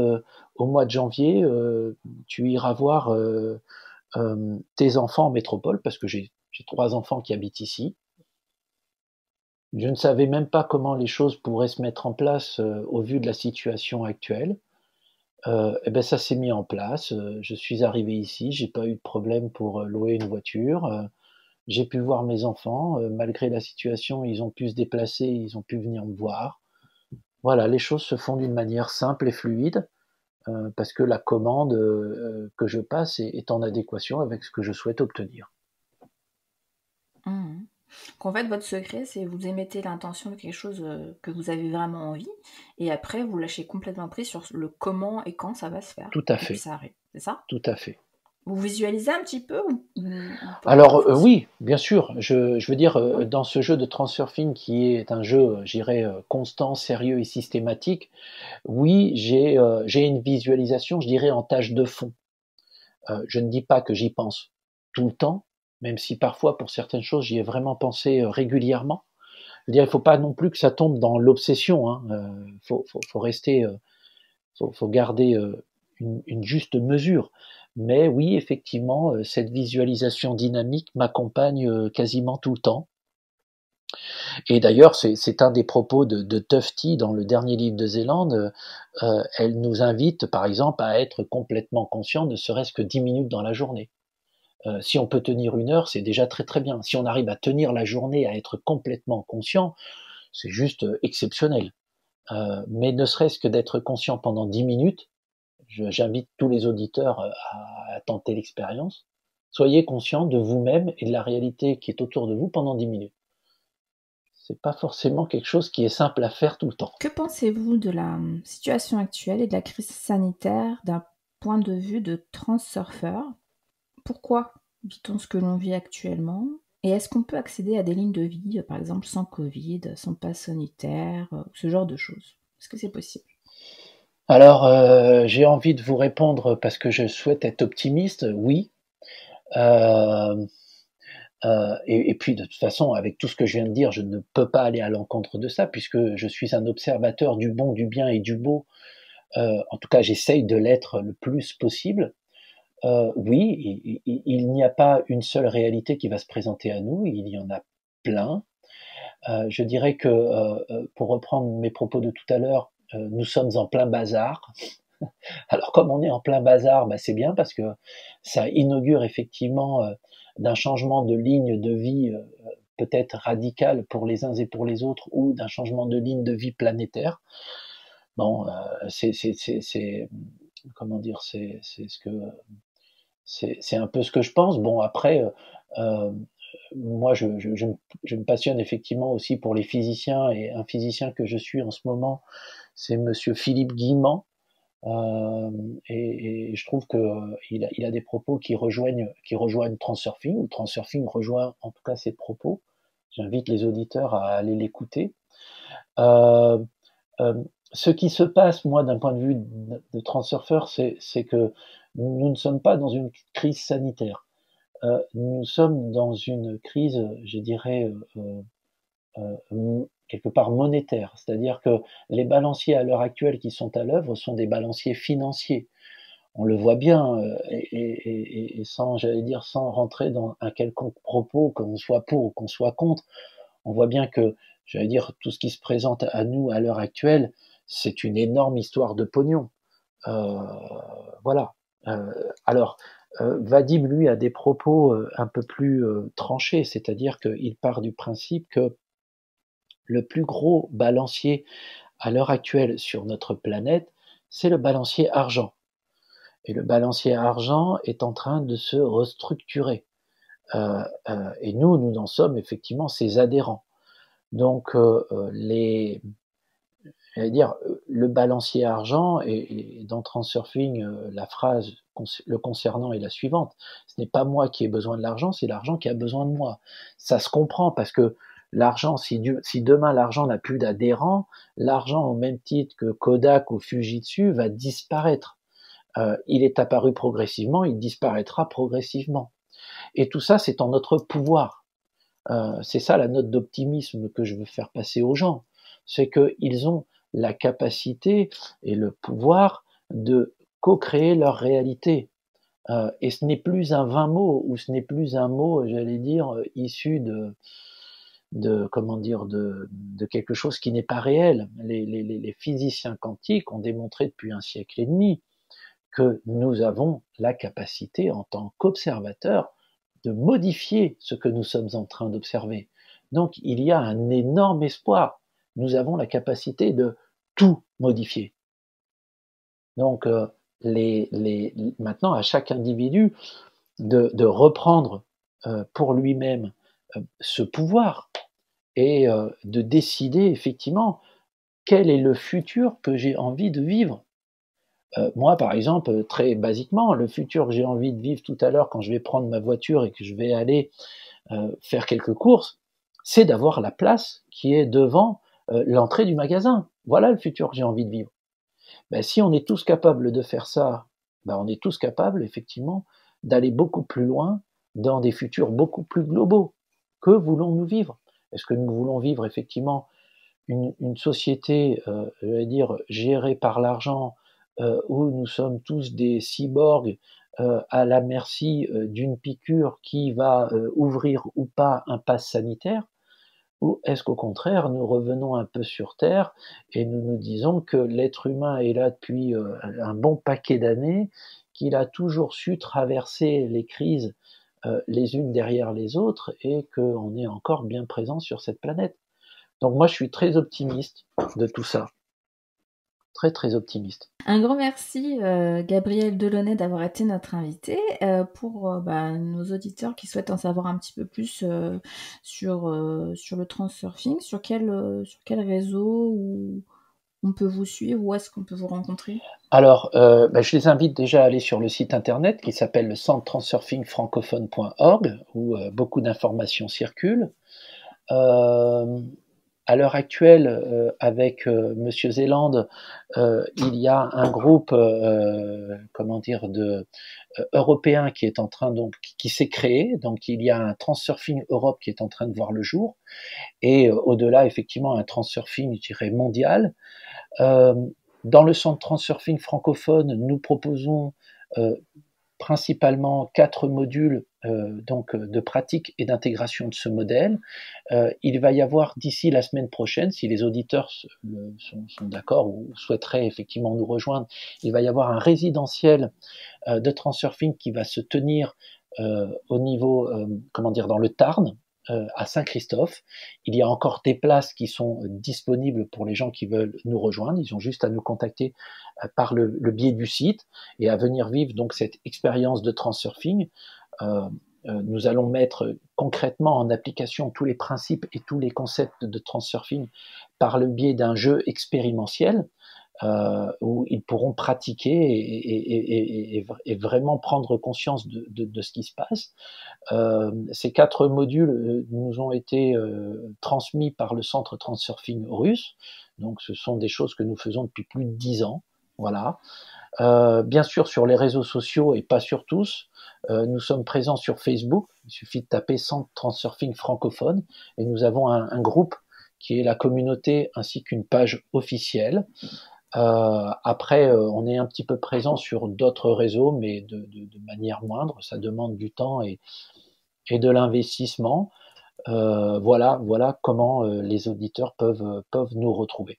au mois de janvier, tu iras voir tes enfants en métropole, parce que j'ai 3 enfants qui habitent ici. Je ne savais même pas comment les choses pourraient se mettre en place au vu de la situation actuelle. Et ben ça s'est mis en place, je suis arrivé ici, j'ai pas eu de problème pour louer une voiture, j'ai pu voir mes enfants, malgré la situation, ils ont pu se déplacer, ils ont pu venir me voir. Voilà, les choses se font d'une manière simple et fluide, parce que la commande que je passe est en adéquation avec ce que je souhaite obtenir. Mmh. Donc en fait, votre secret, c'est vous émettez l'intention de quelque chose que vous avez vraiment envie, et après, vous lâchez complètement prise sur le comment et quand ça va se faire. Tout à fait. Ça arrive, c'est ça ? Tout à fait. Vous visualisez un petit peu ou... Alors oui, bien sûr. Je veux dire, dans ce jeu de Transurfing qui est un jeu, j'irais, constant, sérieux et systématique, oui, j'ai une visualisation, je dirais, en tâche de fond. Je ne dis pas que j'y pense tout le temps, même si parfois, pour certaines choses, j'y ai vraiment pensé régulièrement. Je veux dire, il ne faut pas non plus que ça tombe dans l'obsession. Hein. Faut rester, faut garder une juste mesure. Mais oui, effectivement, cette visualisation dynamique m'accompagne quasiment tout le temps. Et d'ailleurs, c'est un des propos de Tufti dans le dernier livre de Zélande. Elle nous invite, par exemple, à être complètement conscient, ne serait-ce que 10 minutes dans la journée. Si on peut tenir une heure, c'est déjà très très bien. Si on arrive à tenir la journée, à être complètement conscient, c'est juste exceptionnel. Mais ne serait-ce que d'être conscient pendant 10 minutes, j'invite tous les auditeurs à tenter l'expérience. Soyez conscients de vous-même et de la réalité qui est autour de vous pendant 10 minutes. C'est pas forcément quelque chose qui est simple à faire tout le temps. Que pensez-vous de la situation actuelle et de la crise sanitaire d'un point de vue de transurfeur ? Pourquoi vit-on ce que l'on vit actuellement ? Et est-ce qu'on peut accéder à des lignes de vie, par exemple sans Covid, sans passe sanitaire, ce genre de choses ? Est-ce que c'est possible ? Alors, j'ai envie de vous répondre parce que je souhaite être optimiste, oui. Et puis, de toute façon, avec tout ce que je viens de dire, je ne peux pas aller à l'encontre de ça puisque je suis un observateur du bon, du bien et du beau. En tout cas, j'essaye de l'être le plus possible. Oui, il n'y a pas une seule réalité qui va se présenter à nous, il y en a plein. Je dirais que, pour reprendre mes propos de tout à l'heure, nous sommes en plein bazar. Alors comme on est en plein bazar, bah, c'est bien parce que ça inaugure effectivement d'un changement de ligne de vie peut-être radical pour les uns et pour les autres, ou d'un changement de ligne de vie planétaire. Bon, c'est un peu ce que je pense. Bon, après, moi je me passionne effectivement aussi pour les physiciens, et un physicien que je suis en ce moment, c'est monsieur Philippe Guimant, et je trouve que il a des propos qui rejoignent Transurfing, ou Transurfing rejoint en tout cas ses propos. J'invite les auditeurs à aller l'écouter. Ce qui se passe, moi, d'un point de vue de Transurfeur, c'est que nous ne sommes pas dans une crise sanitaire. Nous sommes dans une crise, je dirais, quelque part monétaire, c'est-à-dire que les balanciers à l'heure actuelle qui sont à l'œuvre sont des balanciers financiers. On le voit bien, et sans, j'allais dire, sans rentrer dans un quelconque propos, qu'on soit pour ou qu'on soit contre, on voit bien que, j'allais dire, tout ce qui se présente à nous à l'heure actuelle, c'est une énorme histoire de pognon. Voilà. Alors, Vadim, lui, a des propos un peu plus tranchés, c'est-à-dire qu'il part du principe que le plus gros balancier à l'heure actuelle sur notre planète, c'est le balancier argent. Et le balancier argent est en train de se restructurer. Et nous en sommes effectivement ses adhérents. Donc, j'allais dire, le balancier argent, et dans Transurfing, la phrase le concernant est la suivante: ce n'est pas moi qui ai besoin de l'argent, c'est l'argent qui a besoin de moi. Ça se comprend parce que l'argent, si demain l'argent n'a plus d'adhérents, l'argent, au même titre que Kodak ou Fujitsu, va disparaître. Il est apparu progressivement, il disparaîtra progressivement. Et tout ça, c'est en notre pouvoir. C'est ça la note d'optimisme que je veux faire passer aux gens. C'est qu'ils ont la capacité et le pouvoir de co-créer leur réalité. Et ce n'est plus un vain mot, ou ce n'est plus un mot, j'allais dire, issu de quelque chose qui n'est pas réel. Les physiciens quantiques ont démontré depuis 1 siècle et demi que nous avons la capacité, en tant qu'observateurs, de modifier ce que nous sommes en train d'observer. Donc, il y a un énorme espoir. Nous avons la capacité de tout modifier. Donc, maintenant à chaque individu de reprendre pour lui-même ce pouvoir et de décider effectivement quel est le futur que j'ai envie de vivre. Moi, par exemple, très basiquement, le futur que j'ai envie de vivre tout à l'heure quand je vais prendre ma voiture et que je vais aller faire quelques courses, c'est d'avoir la place qui est devant l'entrée du magasin. Voilà le futur que j'ai envie de vivre. Ben, si on est tous capables de faire ça, ben, on est tous capables, effectivement, d'aller beaucoup plus loin dans des futurs beaucoup plus globaux. Que voulons-nous vivre? Est-ce que nous voulons vivre, effectivement, une société, je vais dire, gérée par l'argent, où nous sommes tous des cyborgs à la merci d'une piqûre qui va ouvrir ou pas un pass sanitaire? Ou est-ce qu'au contraire, nous revenons un peu sur Terre et nous nous disons que l'être humain est là depuis un bon paquet d'années, qu'il a toujours su traverser les crises les unes derrière les autres et qu'on est encore bien présent sur cette planète? Donc moi, je suis très optimiste de tout ça. Très, très optimiste. Un grand merci, Gabriel de Launay, d'avoir été notre invité. Pour nos auditeurs qui souhaitent en savoir un petit peu plus sur le transurfing, sur quel réseau on peut vous suivre, où est-ce qu'on peut vous rencontrer? Alors, je les invite déjà à aller sur le site internet qui s'appelle le centre transurfing francophone.org, où beaucoup d'informations circulent. À l'heure actuelle, avec Monsieur Zeland, il y a un groupe, européen qui est en train qui s'est créé. Donc il y a un Transurfing Europe qui est en train de voir le jour, et au-delà effectivement un Transurfing, je dirais, mondial. Dans le centre Transurfing francophone, nous proposons principalement 4 modules de pratique et d'intégration de ce modèle. Il va y avoir d'ici la semaine prochaine, si les auditeurs sont d'accord ou souhaiteraient effectivement nous rejoindre, il va y avoir un résidentiel de transurfing qui va se tenir au niveau, dans le Tarn, à Saint-Christophe. Il y a encore des places qui sont disponibles pour les gens qui veulent nous rejoindre. Ils ont juste à nous contacter par le biais du site et à venir vivre donc cette expérience de transurfing. Nous allons mettre concrètement en application tous les principes et tous les concepts de transurfing par le biais d'un jeu expérimentiel où ils pourront pratiquer et vraiment prendre conscience de ce qui se passe. Ces 4 modules nous ont été transmis par le centre transurfing russe. Donc ce sont des choses que nous faisons depuis plus de 10 ans. Voilà. Bien sûr, sur les réseaux sociaux et pas sur tous, nous sommes présents sur Facebook. Il suffit de taper Centre Transurfing francophone et nous avons un groupe qui est la communauté ainsi qu'une page officielle. Après, on est un petit peu présent sur d'autres réseaux, mais de manière moindre. Ça demande du temps et de l'investissement. Voilà comment les auditeurs peuvent nous retrouver.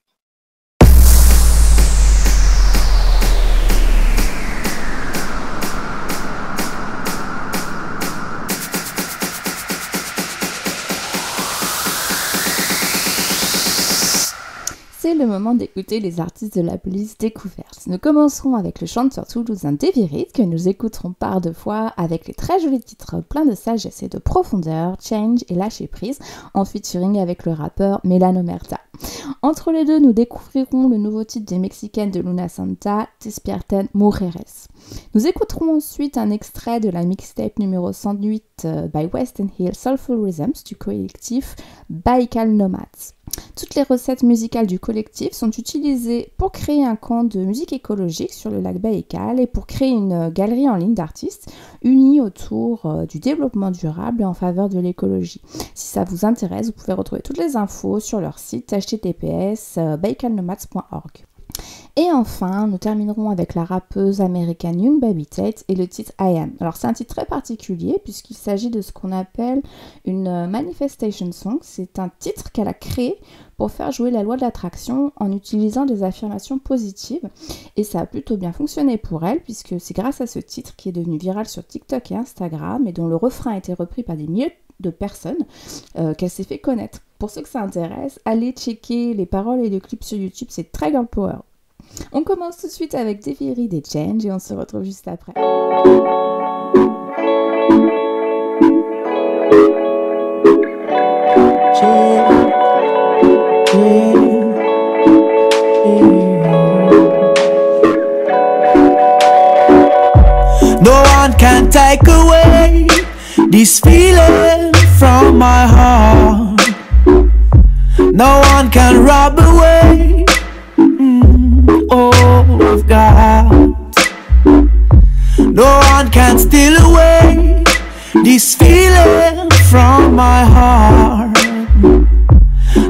C'est le moment d'écouter les artistes de la playlist découverte. Nous commencerons avec le chanteur toulousain Deverid, que nous écouterons par 2 fois avec les très jolis titres pleins de sagesse et de profondeur, Change et Lâcher Prise, en featuring avec le rappeur Melano Merta. Entre les deux, nous découvrirons le nouveau titre des Mexicaines de Luna Santa, Despierten Mujeres. Nous écouterons ensuite un extrait de la mixtape numéro 108 by Weston Hill, Soulful Rhythms, du collectif Baikal Nomads. Toutes les recettes musicales du collectif sont utilisées pour créer un camp de musique écologique sur le lac Baïkal et pour créer une galerie en ligne d'artistes unis autour du développement durable et en faveur de l'écologie. Si ça vous intéresse, vous pouvez retrouver toutes les infos sur leur site https://baikalnomads.org. Et enfin, nous terminerons avec la rappeuse américaine Young Baby Tate et le titre I Am. Alors c'est un titre très particulier puisqu'il s'agit de ce qu'on appelle une manifestation song. C'est un titre qu'elle a créé pour faire jouer la loi de l'attraction en utilisant des affirmations positives. Et ça a plutôt bien fonctionné pour elle puisque c'est grâce à ce titre qui est devenu viral sur TikTok et Instagram et dont le refrain a été repris par des milliers de personnes qu'elle s'est fait connaître. Pour ceux que ça intéresse, allez checker les paroles et les clips sur YouTube, c'est très girl power. On commence tout de suite avec Deverid et Change et on se retrouve juste après. No one can take away this feeling from my heart. No one can rob away all I've got. No one can steal away this feeling from my heart.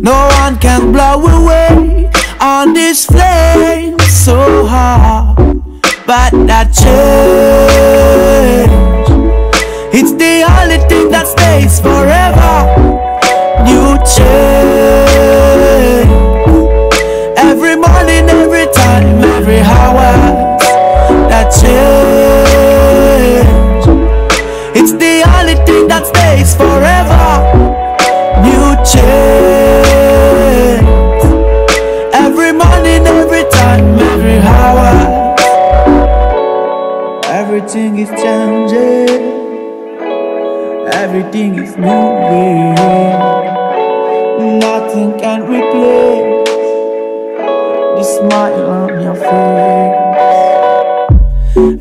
No one can blow away on this flame so hard. But that change, it's the only thing that stays forever. You change every morning, every time, every hour. That change, it's the only thing that stays forever. You change every morning, every time, every hour. Everything is changing, everything is moving. Nothing can replace the smile on your face.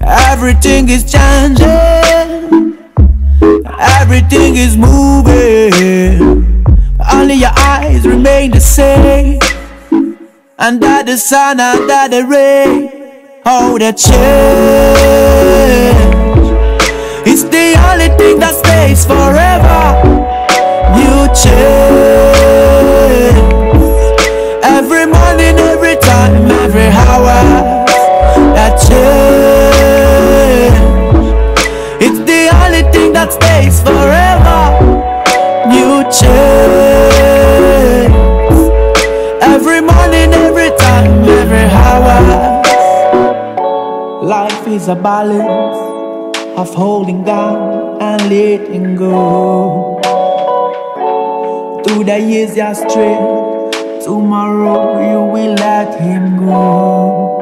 Everything is changing, everything is moving. Only your eyes remain the same, under the sun, under the rain. Oh, the change, it's the only thing that stays forever. You change every morning, every time, every hour. That change, it's the only thing that stays forever. You change every morning, every time, every hour. Life is a balance of holding down and letting go. Today is your strength, tomorrow you will let him go.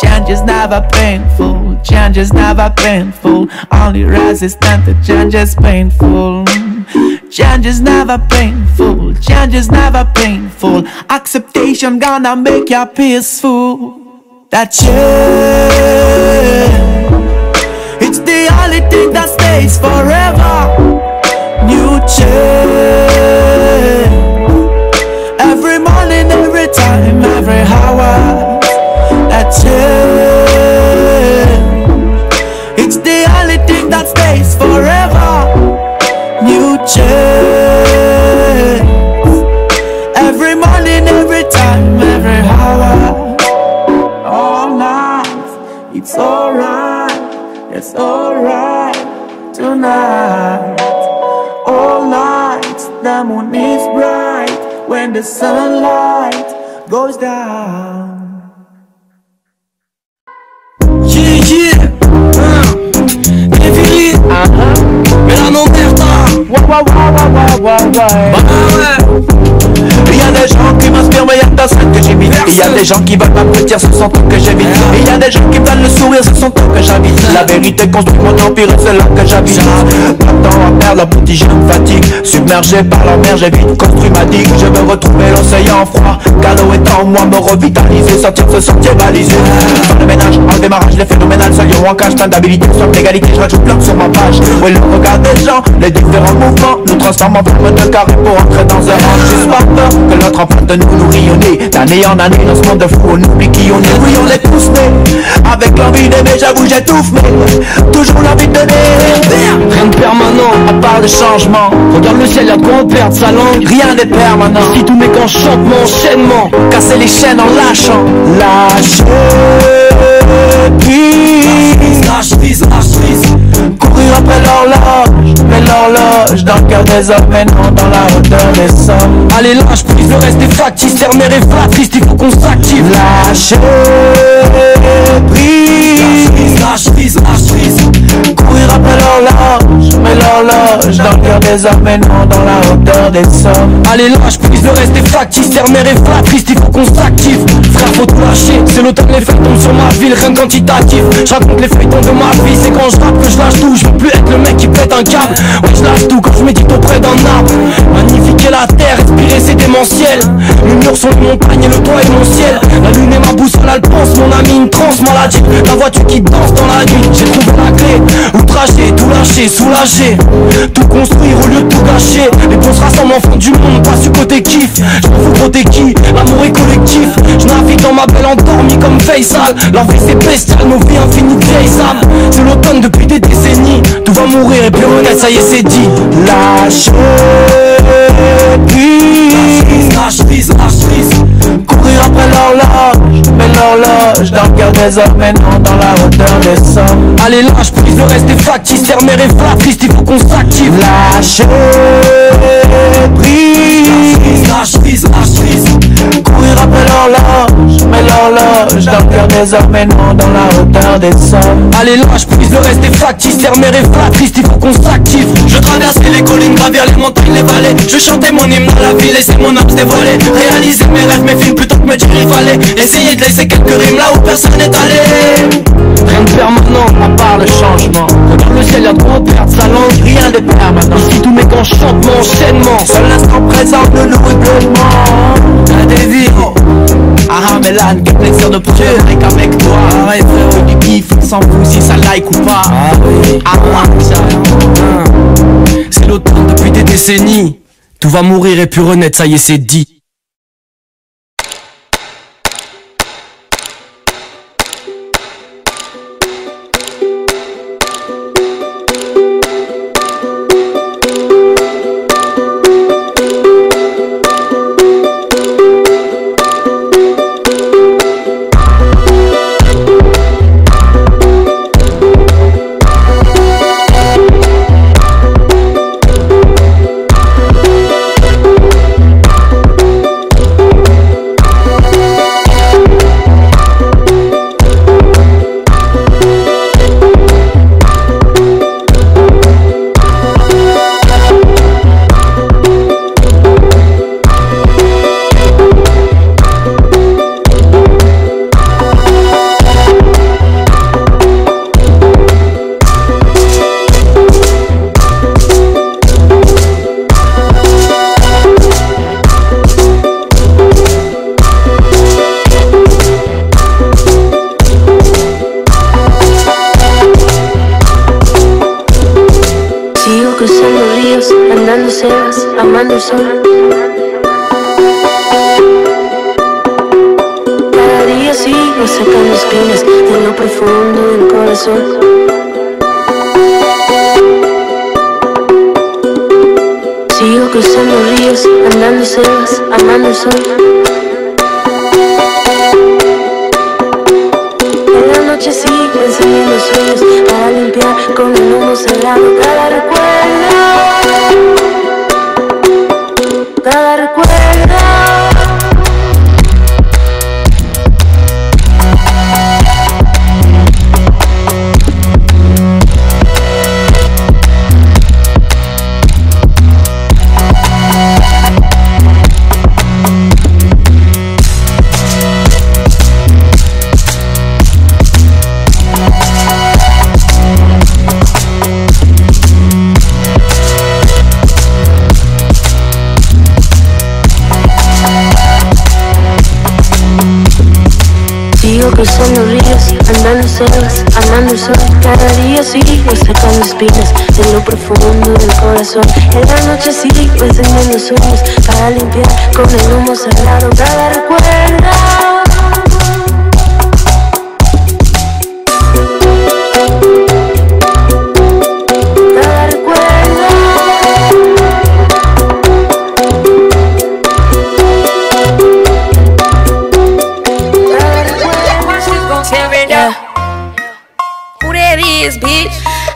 Change is never painful, change is never painful. Only resistance to change is painful. Change is never painful, change is never painful. Acceptation gonna make you peaceful. That change, it's the only thing that stays forever. You change every morning, every time, every hour. That change, it's the only thing that stays forever. You change every morning, every time, every hour. It's alright, it's alright tonight. All night, the moon is bright when the sunlight goes down. Yeah, yeah, Deverid, Melano Merta. Wah, wah, wah, wah, wah, wah. Il y a des gens qui m'inspirent, mais il y a de la scène que j'imite. Il y a des gens qui veulent m'applatir, ce sont eux que j'évite. Il y a des gens qui me donnent le sourire, ce sont eux que j'habite. La vérité construit mon empire, c'est là que j'habite. Pas de temps à perdre, un petit jeune fatigue. Submergé par la mer, j'ai vite construit ma digue. Je veux retrouver l'océan froid, canot est en moi, me revitaliser, sortir de ce sentier balisé. Dans le ménage, en démarrage, les phénoménales, seul lion en cage. Tant d'habilité, soif d'égalité, je rajoute plein sur ma page. Oui, le regard des gens, les différents mouvements nous transforment en forme de carré pour entrer dans un rang. Juste par peur que l'autre en face de nous nous rayonner. D'année en année dans ce monde de fou, on oublie qui on est. Oui, on est tous nés avec l'envie d'aimer, j'avoue j'étouffe, mais toujours l'envie de donner. Rien de permanent, à part le changement. Regarde le ciel, y'a de quoi on perd sa langue. Rien n'est permanent, ici tous mes enchantements, enchaînements, casser les chaînes en lâchant. Lâcher prise, lâche prise, lâche prise. Courir après l'horloge, mais l'horloge dans le cœur des hommes, mais non dans la hauteur des sommes. Allez lâche prise, le reste est factice, ternaire et flattrice, il faut qu'on s'active. Lâche prise, lâche prise, lâche prise. Courir après l'horloge, mais l'horloge horloge dans le cœur des hommes et non dans la hauteur des sommes. Allez là, je prise le reste est factice, terre-mère et flatrice, il faut qu'on s'active. Frère, faut tout lâcher, c'est l'automne, les feuilles tombent sur ma ville, rien de quantitatif. Je raconte les feuilletons de ma vie, c'est quand je rappe que je lâche tout. Je veux plus être le mec qui pète un câble, ouais je lâche tout quand je médite auprès d'un arbre. Magnifier la terre, respirer c'est démentiel. Les murs sont les montagnes et le toit est mon ciel. La lune est ma boussole, elle pense, mon ami une transe maladie. La voiture qui danse dans la nuit, j'ai trouvé la clé. Outragé, tout lâché, soulagé. Tout construire au lieu de tout gâcher. Les bons se rassemblent enfants du monde, pas sur côté kiff. Je m'en fous côté qui, l'amour est collectif. Je navigue dans ma belle endormie comme Faisal. Leur vie c'est bestial, nos vies infinies vieilles âmes. C'est l'automne depuis des décennies. Tout va mourir et puis renaître, ça y est c'est dit. Lâche prise, lâche prise, lâche prise. Courir après l'horloge, mais l'horloge dans le cœur des hommes et non dans la hauteur des sommes. Allez lâche prise, le reste est factice, terre-mère et flatrice, il faut qu'on s'active. Lâche prise, lâche prise, lâche prise. Courir après l'horloge, mais l'horloge dans le cœur des hommes et non dans la hauteur des sommes. Allez lâche prise, le reste est factice, terre-mère et flatrice, il faut qu'on s'active. Je traversais les collines, gravir les montagnes, les vallées. Je chantais mon hymne dans la ville et c'est mon âme dévoilée. Réaliser mes rêves, mes films plutôt que me dire il fallait. Essayer de laisser quelques rimes là où personne n'est allé. Rien de permanent, à part le changement. Regarde le ciel, y'a de quoi perdre sa langue. Rien de permanent, si tous mes enchantements, enchaînement. Seul l'instant présent, le nouveau pleinement. La délire, ah Mélan, quel plaisir de prendre un break avec toi. Arrête frérot du kiff, sans vous si ça like ou pas. Ah oui, ah ouais. C'est l'automne depuis des décennies. Tout va mourir et puis renaître, ça y est c'est dit. Amando el sol, cada día sigo sacando esquinas de lo profundo del corazón. Sigo cruzando ríos, andando selvas, amando el sol. En la noche sigo encendiendo sueños para limpiar con el humo sagrado cada recuerdo. Cada recuerdo. Cruzando ríos, andando selvas, amando el sol. Cada día sigo sacando espinas de lo profundo del corazón. En la noche sigo encendiendo sueños para limpiar con el humo sagrado cada recuerdo.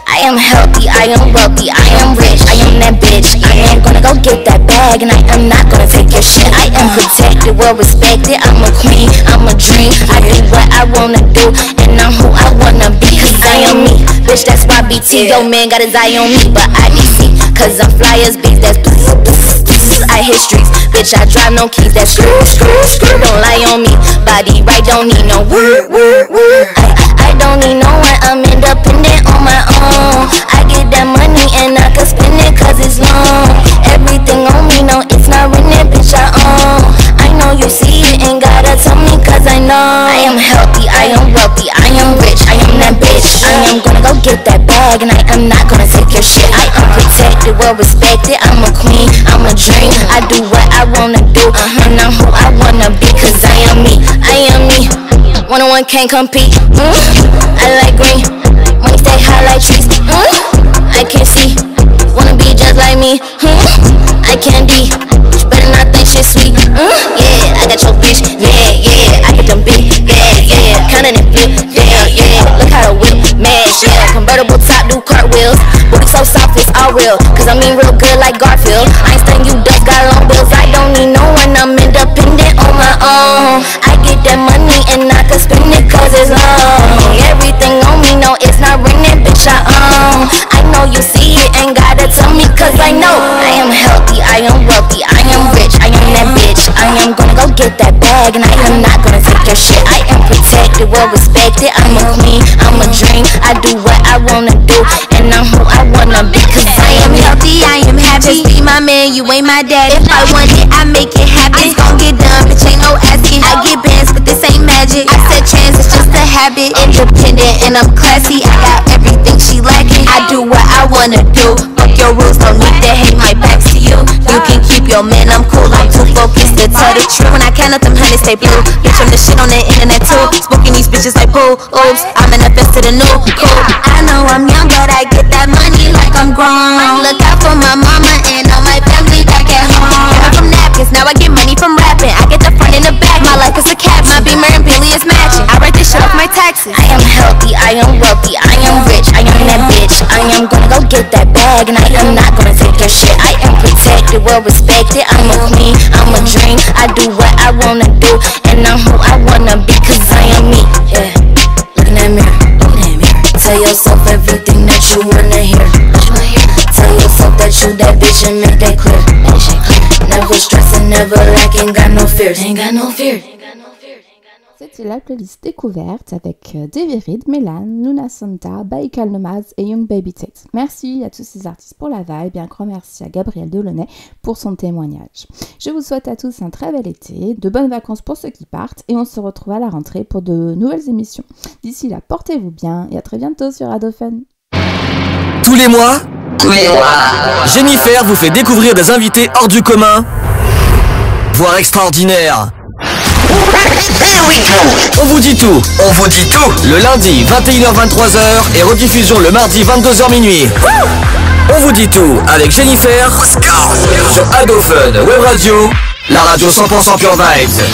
I am healthy, I am wealthy, I am rich, I am that bitch. I am gonna go get that bag and I am not gonna take your shit. I am protected, well respected, I'm a queen, I'm a dream. I do what I wanna do and I'm who I wanna be. Cause I am me, bitch, that's why BT, yo man got his eye on me. But I need C, Cause I'm fly as beef, that's I hit streets, bitch I drive no keys, that's don't lie on me, body right, don't need no word I don't need no one, I'm independent on my own. I get that money and I can spend it cause it's long. Everything on me, no, it's not rented, bitch I own. I know you see it, ain't gotta tell me cause I know. I am healthy, I am wealthy, I am rich, I am that bitch. I am gonna go get that bag and I am not gonna take your shit. I am protected, well respected, I'm a queen, I'm a dream. I do what I wanna do, and I'm who I wanna be. Cause I am me, I am me. One on one can't compete. I like green, money stay high like trees. I can't see, wanna be just like me. I can't be, better not think shit sweet. Yeah, I got your bitch. Yeah, yeah, I get them big. Yeah, yeah, counting and flip. Yeah, yeah, look how the whip mash. Yeah, convertible top, do cartwheels. Booty so soft, it's all real. Cause I mean real good like Garfield. Einstein, you dust, got long wheels. I don't need no one, I'm independent on my own. I get that money and I can spend it cause it's long. Everything on me, no, it's not rented, bitch, I own. I know you see it, ain't gotta tell me cause I know. I am healthy, I am wealthy, I am rich, I am that bitch. I am gonna go get that bag and I am not gonna take your shit. I am protected, well respected, I'm a queen, I'm a dream. I do what I wanna do and I'm who I wanna be cause I am healthy, I am happy. Just be my man, you ain't my daddy. If I want it, I make it happen. It's gon' get done, bitch, ain't no asking. I get bands, but this ain't magic. I said chance, it's just a habit. Independent and I'm classy. I got everything she lacking. I do what I wanna do. Fuck your rules, don't need to hate my back to you. You can keep your man, I'm cool. I'm too focused to tell the truth. When I count up them hundreds, stay blue. Bitch, I'm the shit on the internet too. Spooking these bitches like poo. Oops, I'm an FS to the new cool. I know I'm young, but I get that money like I'm grown. Look out for my mama and all my family back at home. Got from napkins, now I get money from rapping. I get the front and the back, my life is a caption. My Beamer and Bentley is matching. I write this shit off my taxes. I am healthy, I am wealthy, I am rich, I am that bitch. I am gonna go get that bag and I am not gonna take your shit. I am protected, well respected, I'm a queen, I'm a dream. I do what I wanna do and I'm who I wanna be cause I am me. Yeah, look in that mirror. Tell yourself everything that you wanna hear. Tell yourself that you that bitch and make that clear. Never stressing, never lacking, got no fears. Ain't got no fear. C'était la playlist découverte avec Deverid, Melano, Luna Santa, Baikal Nomads et Young Baby Tate. Merci à tous ces artistes pour la vibe et un grand merci à Gabriel de Launay pour son témoignage. Je vous souhaite à tous un très bel été, de bonnes vacances pour ceux qui partent et on se retrouve à la rentrée pour de nouvelles émissions. D'ici là, portez-vous bien et à très bientôt sur AdoFun. Tous les mois, Jennifer vous fait découvrir des invités hors du commun, voire extraordinaires. On vous dit tout. On vous dit tout. Le lundi 21h-23h et rediffusion le mardi 22h-00. On vous dit tout avec Jennifer sur AdoFun Web Radio, la radio 100% pure vibes.